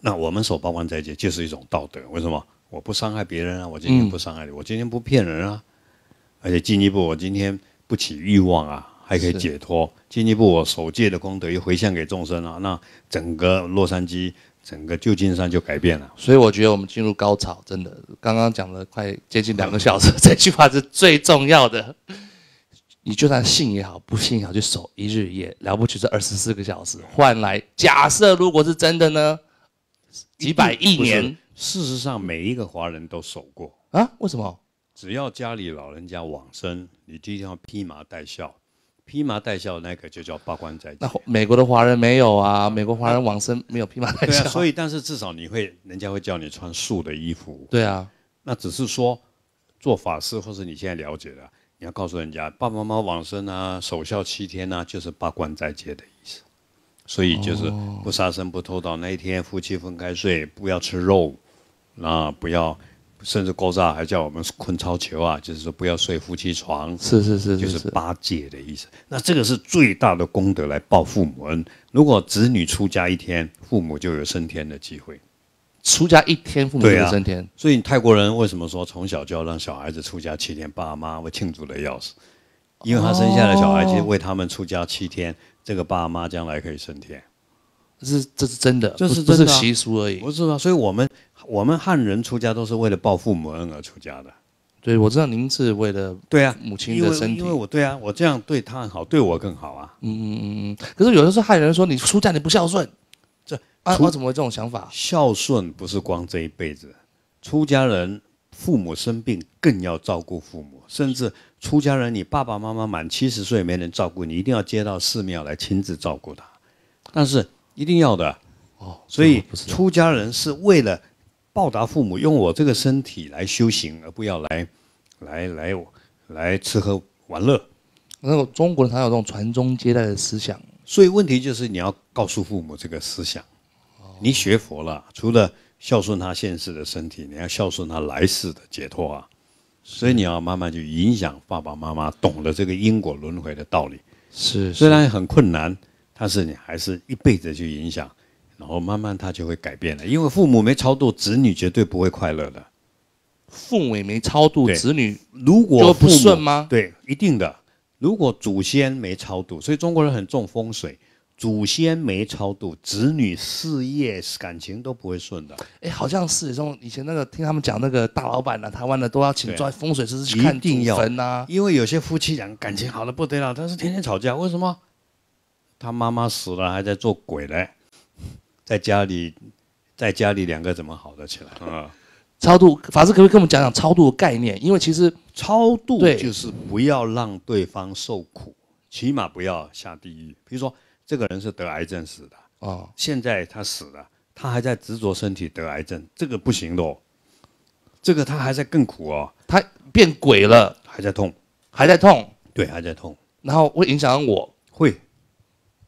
那我们守八关斋戒就是一种道德。为什么？我不伤害别人啊，我今天不伤害你，嗯、我今天不骗人啊，而且进一步，我今天不起欲望啊，还可以解脱。进一步，我守戒的功德又回向给众生啊，那整个洛杉矶、整个旧金山就改变了。所以我觉得我们进入高潮，真的，刚刚讲了快接近两个小时，这句话是最重要的。 你就算信也好，不信也好，就守一日一夜，了不起是二十四个小时，换来假设如果是真的呢，几百亿年。事实上，每一个华人都守过啊？为什么？只要家里老人家往生，你就一定要披麻戴孝，披麻戴孝那个就叫八关斋戒。那美国的华人没有啊？美国华人往生没有披麻戴孝。对啊，所以但是至少你会，人家会叫你穿素的衣服。对啊，那只是说做法师，或是你现在了解的。 你要告诉人家，爸爸妈妈往生啊，守孝七天啊，就是八关斋戒的意思。所以就是不杀生、不偷盗。那一天夫妻分开睡，不要吃肉，那不要，甚至古早还叫我们困超球啊，就是说不要睡夫妻床。是是是，就是八戒的意思。那这个是最大的功德来报父母恩。如果子女出家一天，父母就有升天的机会。 出家一天，父母就升天。啊、所以泰国人为什么说从小就要让小孩子出家七天？爸妈会庆祝的要死，因为他生下的小孩就为他们出家七天，哦、这个爸妈将来可以升天。这是这是真的，这是真的、啊、不是习俗而已。不是啊，所以我们我们汉人出家都是为了报父母恩而出家的。对，我知道您是为了对啊母亲的身体，因为我对啊，我这样对他好，对我更好啊。嗯嗯嗯嗯。可是有的时候汉人说你出家你不孝顺。 啊，我怎么有这种想法？孝顺不是光这一辈子，出家人父母生病更要照顾父母，甚至出家人你爸爸妈妈满七十岁没人照顾你，一定要接到寺庙来亲自照顾他，但是一定要的哦。所以出家人是为了报答父母，用我这个身体来修行，而不要来来来来吃喝玩乐。那个中国人他有这种传宗接代的思想，所以问题就是你要告诉父母这个思想。 你学佛了，除了孝顺他现世的身体，你要孝顺他来世的解脱啊！所以你要慢慢去影响爸爸妈妈，懂得这个因果轮回的道理。是，是虽然很困难，但是你还是一辈子去影响，然后慢慢他就会改变了。因为父母没超度，子女绝对不会快乐的。父母也没超度子女，如果不顺吗？对，一定的。如果祖先没超度，所以中国人很重风水。 祖先没超度，子女事业感情都不会顺的。哎，好像是像以前那个听他们讲那个大老板啊，台湾的都要请专风水师去看祖坟啊。因为有些夫妻俩感情好的不得了，但是天天吵架，为什么？他妈妈死了还在做鬼嘞，在家里，在家里两个怎么好得起来啊？超度法师可不可以跟我们讲讲超度的概念？因为其实超度就是不要让对方受苦，起码不要下地狱。比如说。 这个人是得癌症死的哦，现在他死了，他还在执着身体得癌症，这个不行的哦，这个他还在更苦哦，他变鬼了，还在痛，还在痛，对，还在痛，然后会影响我，会，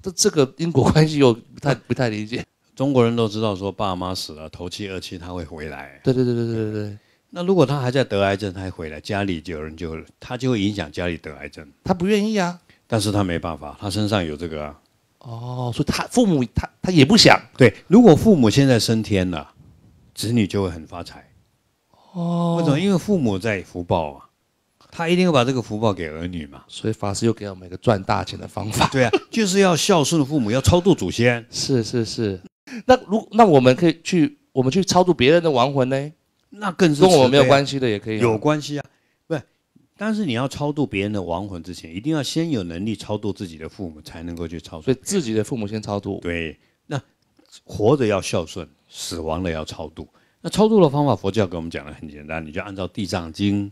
这这个因果关系我不太不太理解。中国人都知道说爸妈死了，头七二七他会回来，对对对对对对对。那如果他还在得癌症，他还回来，家里就有人就他就会影响家里得癌症，他不愿意啊，但是他没办法，他身上有这个啊。哦，所以他父母他他也不想。对，如果父母现在升天了，子女就会很发财。哦，为什么？因为父母在福报啊，他一定要把这个福报给儿女嘛。所以法师又给我们一个赚大钱的方法。对啊，就是要孝顺父母，要超度祖先。是是是。那如那我们可以去，我们去超度别人的亡魂呢？那更是跟我们没有关系的也可以。有关系啊。 但是你要超度别人的亡魂之前，一定要先有能力超度自己的父母，才能够去超度。所以自己的父母先超度。对，那活着要孝顺，死亡了要超度。那超度的方法，佛教给我们讲的很简单，你就按照《地藏经》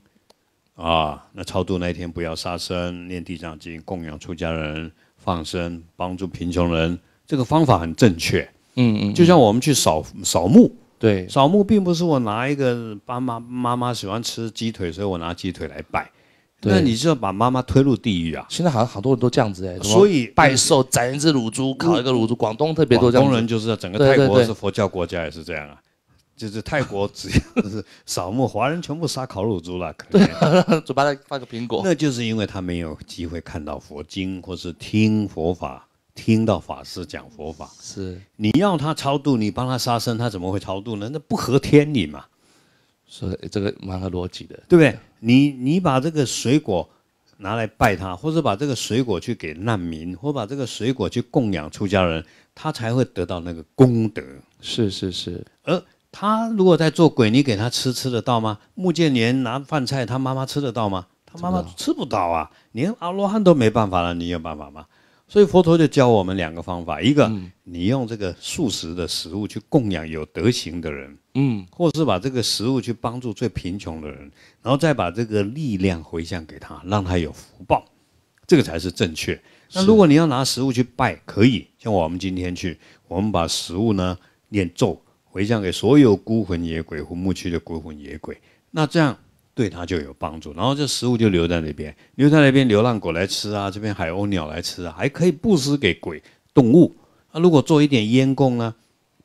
啊，那超度那一天不要杀生，念《地藏经》，供养出家人，放生，帮助贫穷人，这个方法很正确。嗯, 嗯嗯，就像我们去扫扫墓。 对，扫墓并不是我拿一个爸妈妈妈喜欢吃鸡腿，所以我拿鸡腿来拜，那你就要把妈妈推入地狱啊！现在好像好多人都这样子哎，所以拜寿斩一只乳猪，烤一个乳猪，广东特别多这样子。广东人就是整个泰国是佛教国家也是这样啊，就是泰国只要是扫墓，华人全部杀烤乳猪了，可能嘴巴再放个苹果。那就是因为他没有机会看到佛经，或是听佛法。 听到法师讲佛法，是你要他超度，你帮他杀生，他怎么会超度呢？那不合天理嘛，所以这个蛮合逻辑的，对不对？你你把这个水果拿来拜他，或者把这个水果去给难民，或把这个水果去供养出家人，他才会得到那个功德。是是是，而他如果在做鬼，你给他吃吃得到吗？穆建连拿饭菜，他妈妈吃得到吗？他妈妈吃不到啊，连阿罗汉都没办法了，你有办法吗？ 所以佛陀就教我们两个方法，一个、嗯、你用这个素食的食物去供养有德行的人，嗯，或是把这个食物去帮助最贫穷的人，然后再把这个力量回向给他，让他有福报，这个才是正确。那如果你要拿食物去拜，可以，像我们今天去，我们把食物呢念咒回向给所有孤魂野鬼、魂墓区的孤魂野鬼，那这样。 对他就有帮助，然后这食物就留在那边，留在那边流浪狗来吃啊，这边海鸥鸟来吃啊，还可以布施给鬼动物。那、啊、如果做一点烟供呢，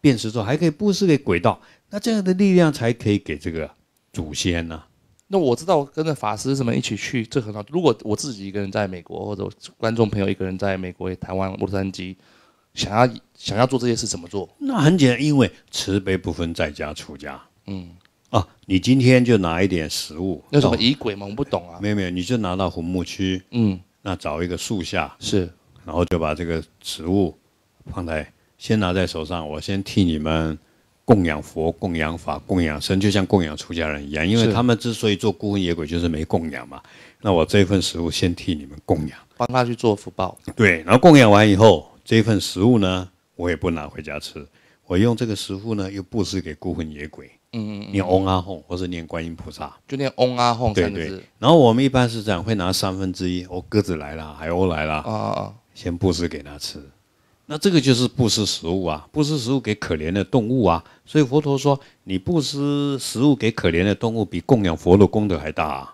变食咒还可以布施给鬼道，那这样的力量才可以给这个祖先呢、啊。那我知道，我跟着法师什么一起去，这很好。如果我自己一个人在美国，或者观众朋友一个人在美国、台湾、洛杉矶，想要想要做这些事，怎么做？那很简单，因为慈悲不分在家出家。嗯。 啊，你今天就拿一点食物，那什么仪轨嘛，我不懂啊。没有没有，你就拿到红木区，嗯，那找一个树下，是，然后就把这个食物放在，先拿在手上，我先替你们供养佛、供养法、供养僧，就像供养出家人一样，因为他们之所以做孤魂野鬼，就是没供养嘛。那我这份食物先替你们供养，帮他去做福报。对，然后供养完以后，这份食物呢，我也不拿回家吃，我用这个食物呢，又布施给孤魂野鬼。 嗯, 嗯, 嗯，念嗡阿吽，或是念观音菩萨，就念嗡阿吽三个字。对对。然后我们一般是这样，会拿三分之一，哦，鸽子来了，海鸥来了，啊啊啊，先布施给他吃。那这个就是布施食物啊，布施食物给可怜的动物啊。所以佛陀说，你布施食物给可怜的动物，比供养佛的功德还大啊，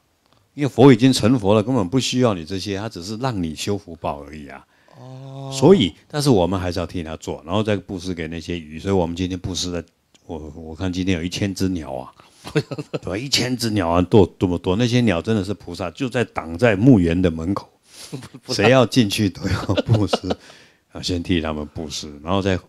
因为佛已经成佛了，根本不需要你这些，他只是让你修福报而已啊。 哦。所以，但是我们还是要替他做，然后再布施给那些鱼。所以我们今天布施的。 我我看今天有一千只鸟啊，对吧？一千只鸟啊，多多么多！那些鸟真的是菩萨，就在挡在墓园的门口，谁要进去都要布施，啊，先替他们布施，然后再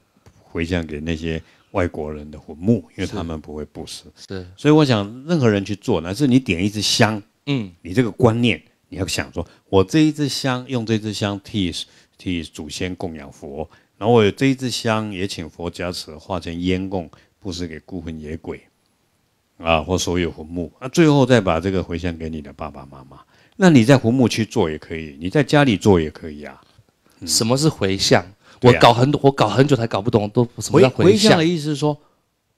回向给那些外国人的魂墓，因为他们不会布施。是，所以我想，任何人去做，乃至你点一支香，嗯，你这个观念，你要想说，我这一支香，用这支香替替祖先供养佛，然后我有这一支香也请佛加持，化成烟供。 布施给孤魂野鬼，啊，或所有魂墓，啊，最后再把这个回向给你的爸爸妈妈。那你在魂墓去做也可以，你在家里做也可以啊。嗯、什么是回向？我搞很、啊、我搞很久才搞不懂，都什么叫回向？回向的意思是说，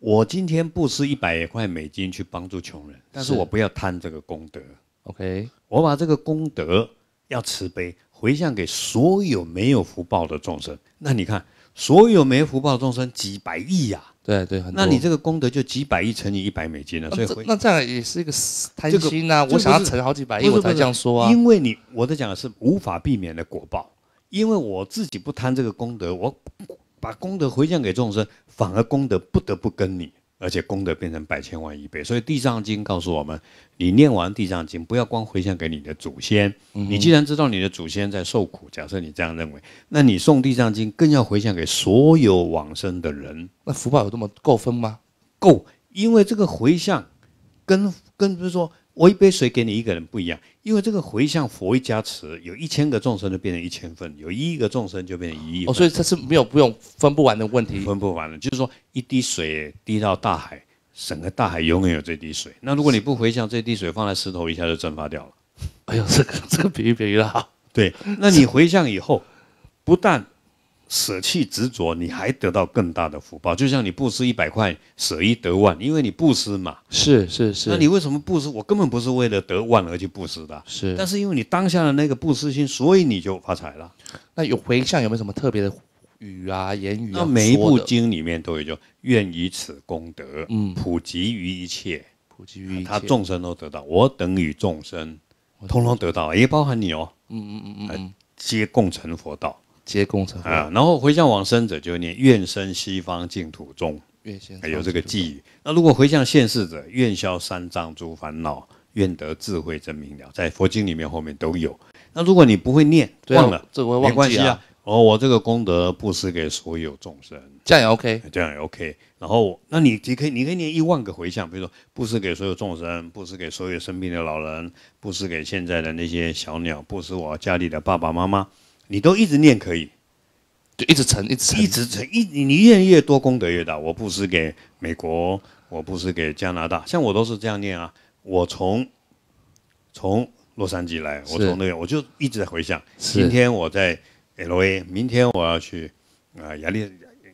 我今天布施一百块美金去帮助穷人，但是我不要贪这个功德。OK， 我把这个功德要慈悲回向给所有没有福报的众生。那你看，所有没福报的众生几百亿呀、啊。 对对，那你这个功德就几百亿乘以一百美金了，所以回那这样也是一个贪心啊！我想要存好几百亿，我才这样说啊。因为你我在讲的是无法避免的果报，因为我自己不贪这个功德，我把功德回向给众生，反而功德不得不跟你。而且功德变成百千万亿倍。所以《地藏经》告诉我们，你念完《地藏经》，不要光回向给你的祖先。嗯、你既然知道你的祖先在受苦，假设你这样认为，那你诵《地藏经》更要回向给所有往生的人。那福报有这么够分吗？够，因为这个回向跟跟不是说我一杯水给你一个人不一样，因为这个回向佛一加持，有一千个众生就变成一千份，有一亿个众生就变成一亿份。哦，所以这是没有不用分不完的问题。分不完的，就是说一滴水滴到大海，整个大海永远有这滴水。那如果你不回向，这滴水放在石头一下就蒸发掉了。哎呦，这个这个比喻比喻的好。对，那你回向以后，不但舍弃执着，你还得到更大的福报。就像你布施一百块，舍一得万，因为你布施嘛。是是是。那你为什么布施？我根本不是为了得万而去布施的、啊。是。但是因为你当下的那个布施心，所以你就发财了。那有回向有没有什么特别的语啊、言语啊？那每一部经里面都有就，就愿以此功德，嗯，普及于一切，普及于一切，他众生都得到，我等与众生，通通得到，也包含你哦。嗯嗯嗯嗯，皆共成佛道。皆共成啊，然后回向往生者就念愿生西方净土中，愿生有这个寄语。那如果回向现世者，愿消三障诸烦恼，愿得智慧真明了，在佛经里面后面都有。那如果你不会念，忘了这个没关系啊。哦，我这个功德布施给所有众生，这样也 OK， 这样也 OK。然后，那你你可以你可以念一万个回向，比如说布施给所有众生，布施给所有生病的老人，布施给现在的那些小鸟，布施我家里的爸爸妈妈。你都一直念可以，就一直成一直成一直成一你念越多功德越大。我布施给美国，我布施给加拿大，像我都是这样念啊。我从从洛杉矶来，我从那边我就一直在回向。今天我在 L A， 明天我要去啊亚利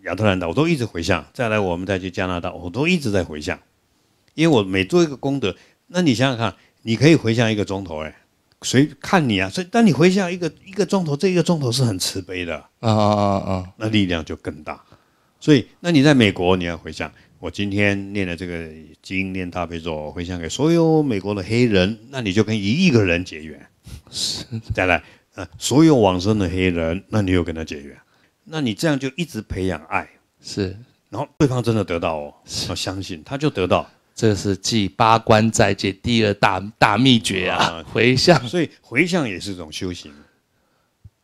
亚特兰大，我都一直回向。再来我们再去加拿大，我都一直在回向，因为我每做一个功德，那你想想看，你可以回向一个钟头哎、欸。谁看你啊？所以，当你回向一个一个钟头，这一个钟头是很慈悲的啊啊啊啊！那力量就更大。所以，那你在美国，你要回向。我今天念了这个经，念大悲咒，回向给所有美国的黑人，那你就跟一亿个人结缘。是，再来，呃，所有往生的黑人，那你又跟他结缘。那你这样就一直培养爱。是，然后对方真的得到哦，要相信，他就得到。这是继八关斋戒第二大大秘诀啊！回向，所以回向也是一种修行。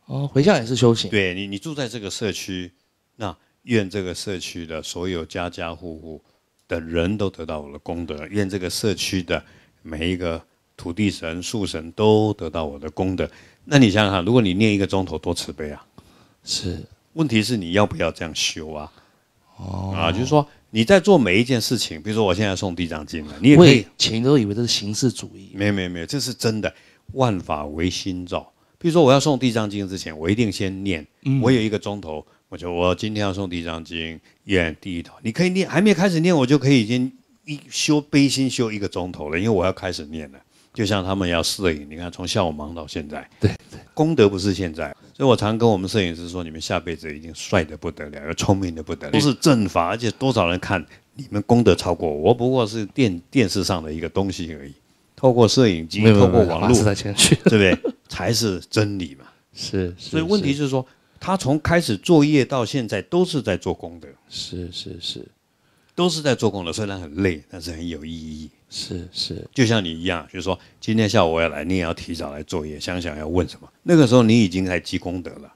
哦，回向也是修行。对你，你住在这个社区，那愿这个社区的所有家家户户的人都得到我的功德，愿这个社区的每一个土地神、树神都得到我的功德。那你想想看，如果你念一个钟头，多慈悲啊！是，问题是你要不要这样修啊？哦，啊，就是说。你在做每一件事情，比如说我现在送地藏经了，你也可以。我以前都以为这是形式主义，没有没有没有，这是真的。万法唯心造。比如说我要送地藏经之前，我一定先念。嗯、我有一个钟头，我就我今天要送地藏经，愿第一头。你可以念，还没开始念，我就可以已经一修悲心修一个钟头了，因为我要开始念了。就像他们要摄影，你看从下午忙到现在，对对，功德不是现在，所以我常跟我们摄影师说，你们下辈子已经帅得不得了，又聪明得不得了，都是正法，而且多少人看你们功德超过我，不过是电电视上的一个东西而已，透过摄影机，透过网络，对不对？才是真理嘛。是，是所以问题是说，他从开始作业到现在都是在做功德，是是是，都是在做功德，虽然很累，但是很有意义。是是，就像你一样，就是说今天下午我要来，你也要提早来作业，想想要问什么。那个时候你已经在积功德了。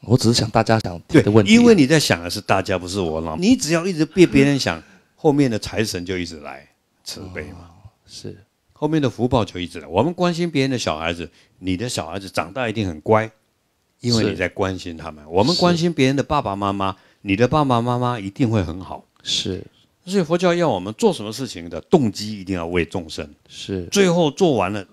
我只是想大家想提的问题，因为你在想的是大家，不是我脑。你只要一直被别人想，后面的财神就一直来，慈悲嘛。哦、是，后面的福报就一直来。我们关心别人的小孩子，你的小孩子长大一定很乖，因为你在关心他们。我们关心别人的爸爸妈妈，你的爸爸妈妈一定会很好。是。所以佛教要我们做什么事情的动机一定要为众生，是最后做完了，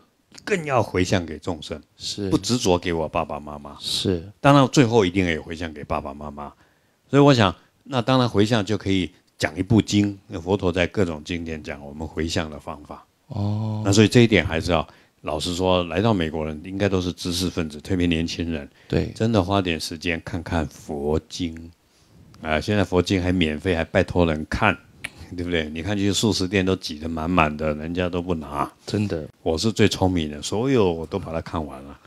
更要回向给众生，是不执着给我爸爸妈妈，是当然最后一定也回向给爸爸妈妈。所以我想，那当然回向就可以讲一部经，佛陀在各种经典讲我们回向的方法。哦，那所以这一点还是要老实说，来到美国人应该都是知识分子，特别年轻人，对，真的花点时间看看佛经啊、呃，现在佛经还免费，还拜托人看。对不对？你看去素食店都挤得满满的，人家都不拿。真的，我是最聪明的，所有我都把它看完了。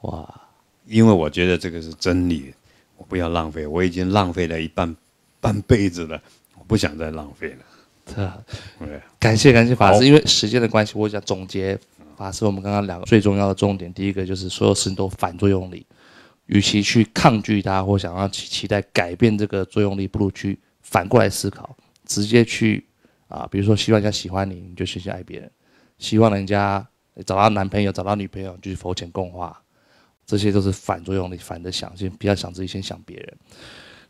哇！因为我觉得这个是真理，我不要浪费。我已经浪费了一半半辈子了，我不想再浪费了。感谢感谢法师，因为时间的关系，我想总结法师我们刚刚两个最重要的重点。第一个就是所有事情都反作用力，与其去抗拒它或想要期期待改变这个作用力，不如去反过来思考，直接去啊，比如说希望人家喜欢你，你就学习爱别人；希望人家找到男朋友、找到女朋友，就去佛前供花，这些都是反作用力，反着想，先不要想自己，先想别人。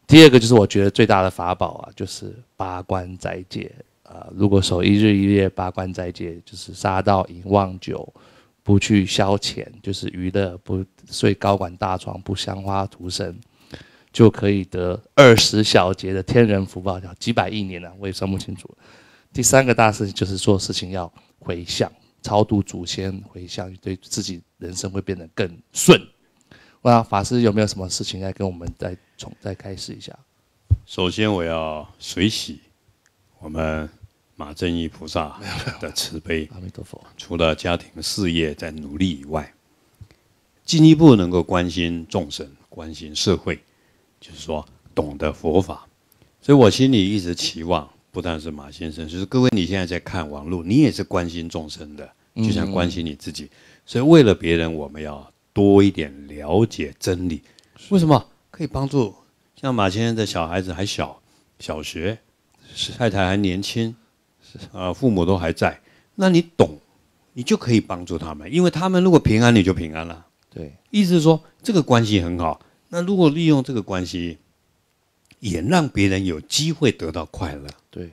第二个就是我觉得最大的法宝啊，就是八关斋戒啊、呃。如果守一日一夜八关斋戒，就是杀盗淫妄酒，不去消遣，就是娱乐，不睡高管大床，不香花涂身，就可以得二十小节的天人福报，叫几百亿年啊，我也算不清楚。第三个大事就是做事情要回向，超度祖先回向，对自己人生会变得更顺。 那法师有没有什么事情来跟我们再从再开始一下？首先，我要随喜我们马正义菩萨的慈悲。阿弥陀佛。除了家庭事业在努力以外，进一步能够关心众生、关心社会，就是说懂得佛法。所以我心里一直期望，不但是马先生，就是各位你现在在看网络，你也是关心众生的，就像关心你自己。嗯嗯所以为了别人，我们要 多一点了解真理，为什么可以帮助？像马先生的小孩子还小，小学，太太还年轻，啊、呃，父母都还在，那你懂，你就可以帮助他们，因为他们如果平安，你就平安了。对，意思是说这个关系很好。那如果利用这个关系，也让别人有机会得到快乐。对，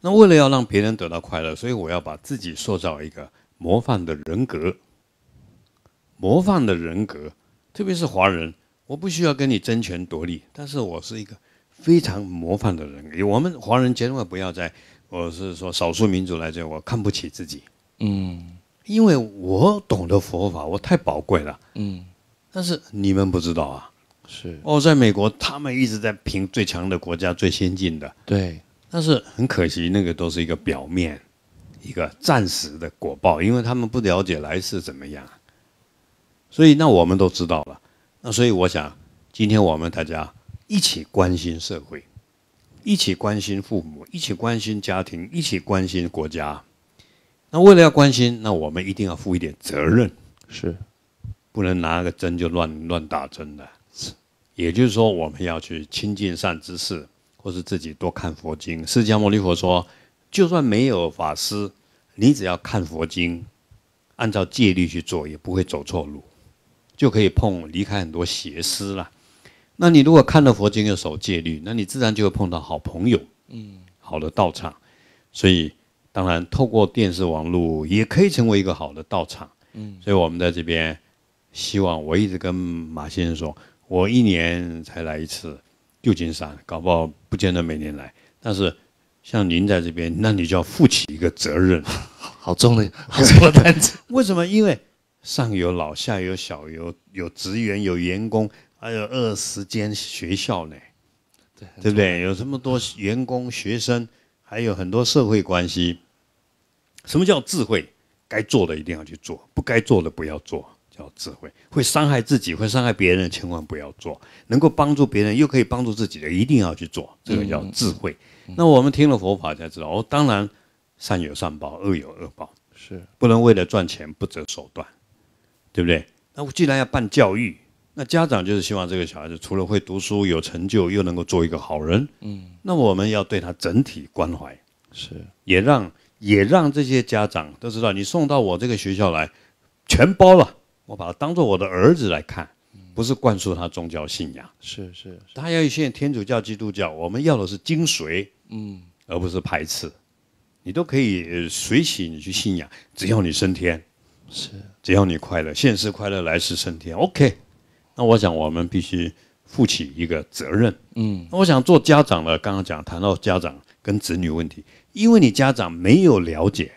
那为了要让别人得到快乐，所以我要把自己塑造一个模范的人格。 模范的人格，特别是华人，我不需要跟你争权夺利，但是我是一个非常模范的人格。我们华人千万不要在，我是说少数民族来讲，我看不起自己，嗯，因为我懂得佛法，我太宝贵了，嗯，但是你们不知道啊，是哦，在美国他们一直在评最强的国家、最先进的，对，但是很可惜，那个都是一个表面，一个暂时的果报，因为他们不了解来世怎么样。 所以，那我们都知道了。那所以，我想，今天我们大家一起关心社会，一起关心父母，一起关心家庭，一起关心国家。那为了要关心，那我们一定要负一点责任，是不能拿个针就乱乱打针的。也就是说，我们要去亲近善知识，或是自己多看佛经。释迦牟尼佛说，就算没有法师，你只要看佛经，按照戒律去做，也不会走错路。 就可以碰离开很多邪思了。那你如果看了佛经又守戒律，那你自然就会碰到好朋友，嗯，好的道场。所以当然透过电视网络也可以成为一个好的道场，嗯。所以我们在这边希望，我一直跟马先生说，我一年才来一次旧金山，搞不好不见得每年来。但是像您在这边，那你就要负起一个责任，好重的，好重的担子。为什么？因为 上有老，下有小，有有职员，有员工，还有二十间学校呢，对对不对？有这么多员工、学生，还有很多社会关系。什么叫智慧？该做的一定要去做，不该做的不要做，叫智慧。会伤害自己，会伤害别人，千万不要做。能够帮助别人，又可以帮助自己的，一定要去做，这个叫智慧。嗯、那我们听了佛法才知道，哦，当然善有善报，恶有恶报，是不能为了赚钱不择手段。 对不对？那我既然要办教育，那家长就是希望这个小孩子除了会读书、有成就，又能够做一个好人。嗯，那我们要对他整体关怀，是也让也让这些家长都知道，你送到我这个学校来，全包了，我把他当做我的儿子来看，不是灌输他宗教信仰。是是，是他要一些天主教、基督教，我们要的是精髓，嗯，而不是排斥。你都可以随喜你去信仰，只要你升天。 是，只要你快乐，现世快乐，来世升天。OK， 那我想我们必须负起一个责任。嗯，那我想做家长的，刚刚讲谈到家长跟子女问题，因为你家长没有了解，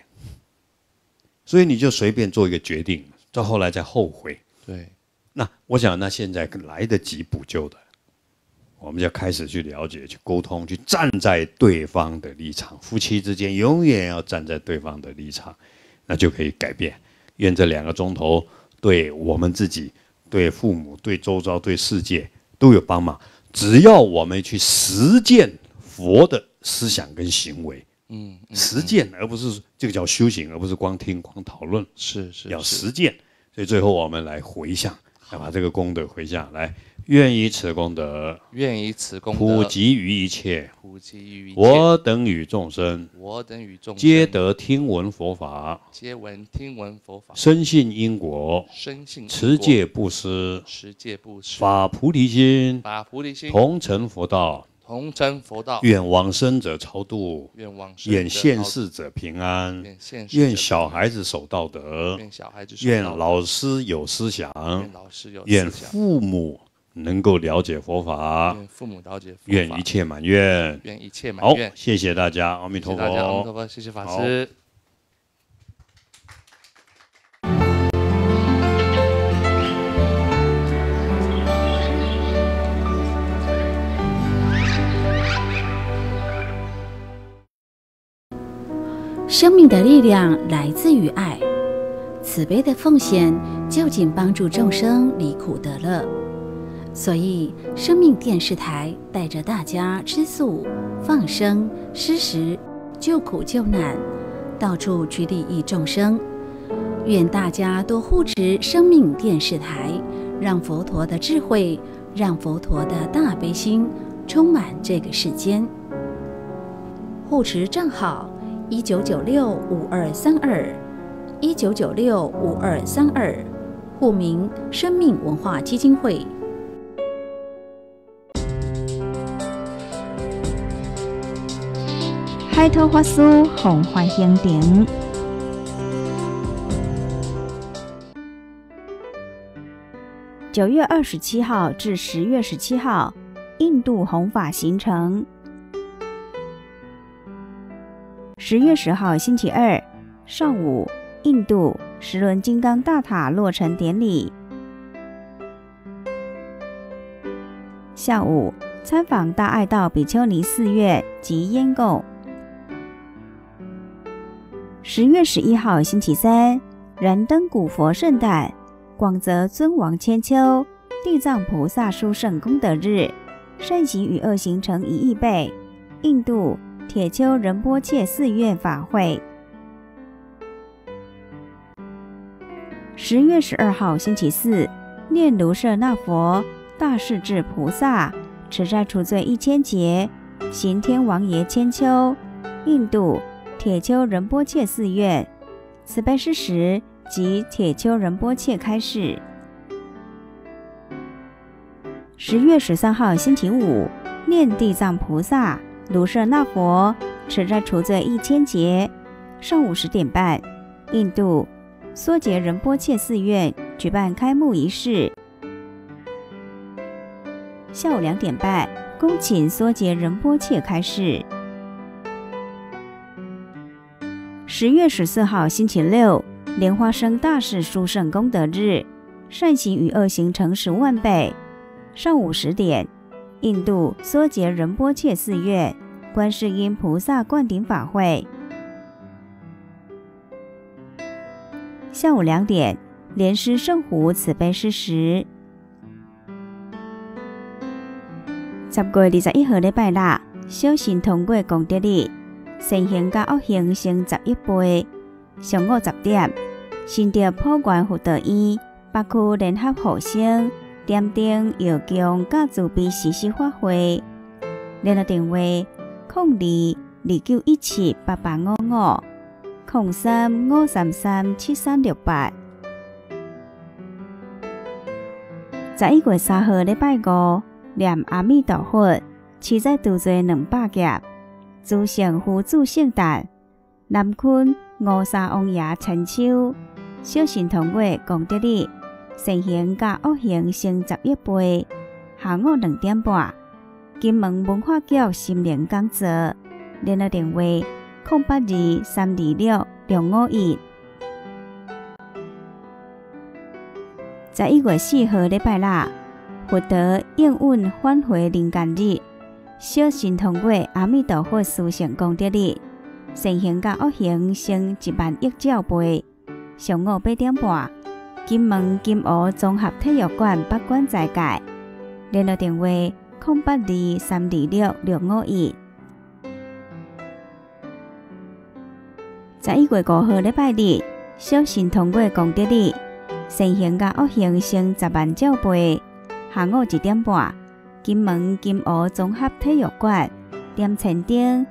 所以你就随便做一个决定，到后来再后悔。对，那我想那现在来得及补救的，我们就开始去了解、去沟通、去站在对方的立场。夫妻之间永远要站在对方的立场，那就可以改变。 愿这两个钟头对我们自己、对父母、对周遭、对世界都有帮忙。只要我们去实践佛的思想跟行为，嗯，嗯实践，而不是这个叫修行，而不是光听光讨论，是 是, 是要实践。所以最后我们来回向，要把这个功德回向来，愿以此功德，愿以此功德普及于一切，普及于一切我等与众生，我等与众生皆得听闻佛法，皆闻听闻佛法，深信因果，深信因果持戒布施，持戒布施法菩提心，法菩提心同成佛道。 同成佛道，愿往生者超度，愿往生者愿现世者平安，愿现世者平安愿小孩子守道德，愿小孩子守道德愿老师有思想，愿老师有思想愿父母能够了解佛法，愿父母了解佛法，愿一切满愿，愿一切满愿。好，谢谢大家，阿弥陀佛，谢谢大家，阿弥陀佛，谢谢法师。生命的力量来自于爱，慈悲的奉献就仅帮助众生离苦得乐。所以，生命电视台带着大家吃素、放生、施食、救苦救难，到处去利益众生。愿大家多护持生命电视台，让佛陀的智慧，让佛陀的大悲心充满这个世间。护持正好。 一九九六五二三二，一九九六五二三二，户名生命文化基金会。海涛法师弘法行程，九月二十七号至十月十七号，印度弘法行程。 十月十号星期二上午，印度十轮金刚大塔落成典礼；下午参访大爱道比丘尼寺院及烟供。十月十一号星期三，燃灯古佛圣诞，广泽尊王千秋地藏菩萨殊胜功德日，善行与恶行成一亿倍，印度。 铁丘仁波切寺院法会，十月十二号星期四，念卢舍那佛大势至菩萨持斋除罪一千劫，行天王爷千秋，印度铁丘仁波切寺院慈悲施食及铁丘仁波切开示。十月十三号星期五，念地藏菩萨。 卢舍那佛持斋除罪一千劫，上午十点半，印度梭杰仁波切寺院举办开幕仪式。下午两点半，恭请梭杰仁波切开示。十月十四号星期六，莲花生大士殊胜功德日，善行与恶行成十万倍。上午十点，印度梭杰仁波切寺院。 观世音菩萨灌顶法会，下午两点，莲师圣湖慈悲施食。十月二十一号礼拜六，小乘通过功德日，善行甲恶行成十一倍。上午十点，新竹普光辅导院北区联合护生点灯药供甲慈悲实施法会，联络电话。 空二二九一七八八五五，空三五三三七三六八。十一月三号礼拜五，念阿弥陀佛，持斋除罪两百劫，诸圣互助圣诞，南昆五沙王爷千秋，小乘同月功德日，善行甲恶行成十一倍。下午两点半。 金门文化局心灵讲座，联络电话：零八二三二六六五一。十一月四号礼拜六，佛陀应允返回人间日，小乘通过阿弥陀佛殊胜功德日，善行甲恶行成一万亿兆倍。上午八点半，金门金湖综合体育馆北馆斋戒，联络电话。 零八二三二六六五一。十一月五号礼拜日，小神通过功德日，善行甲恶行成十万照倍。下午一点半，金门金湖综合体育馆点千灯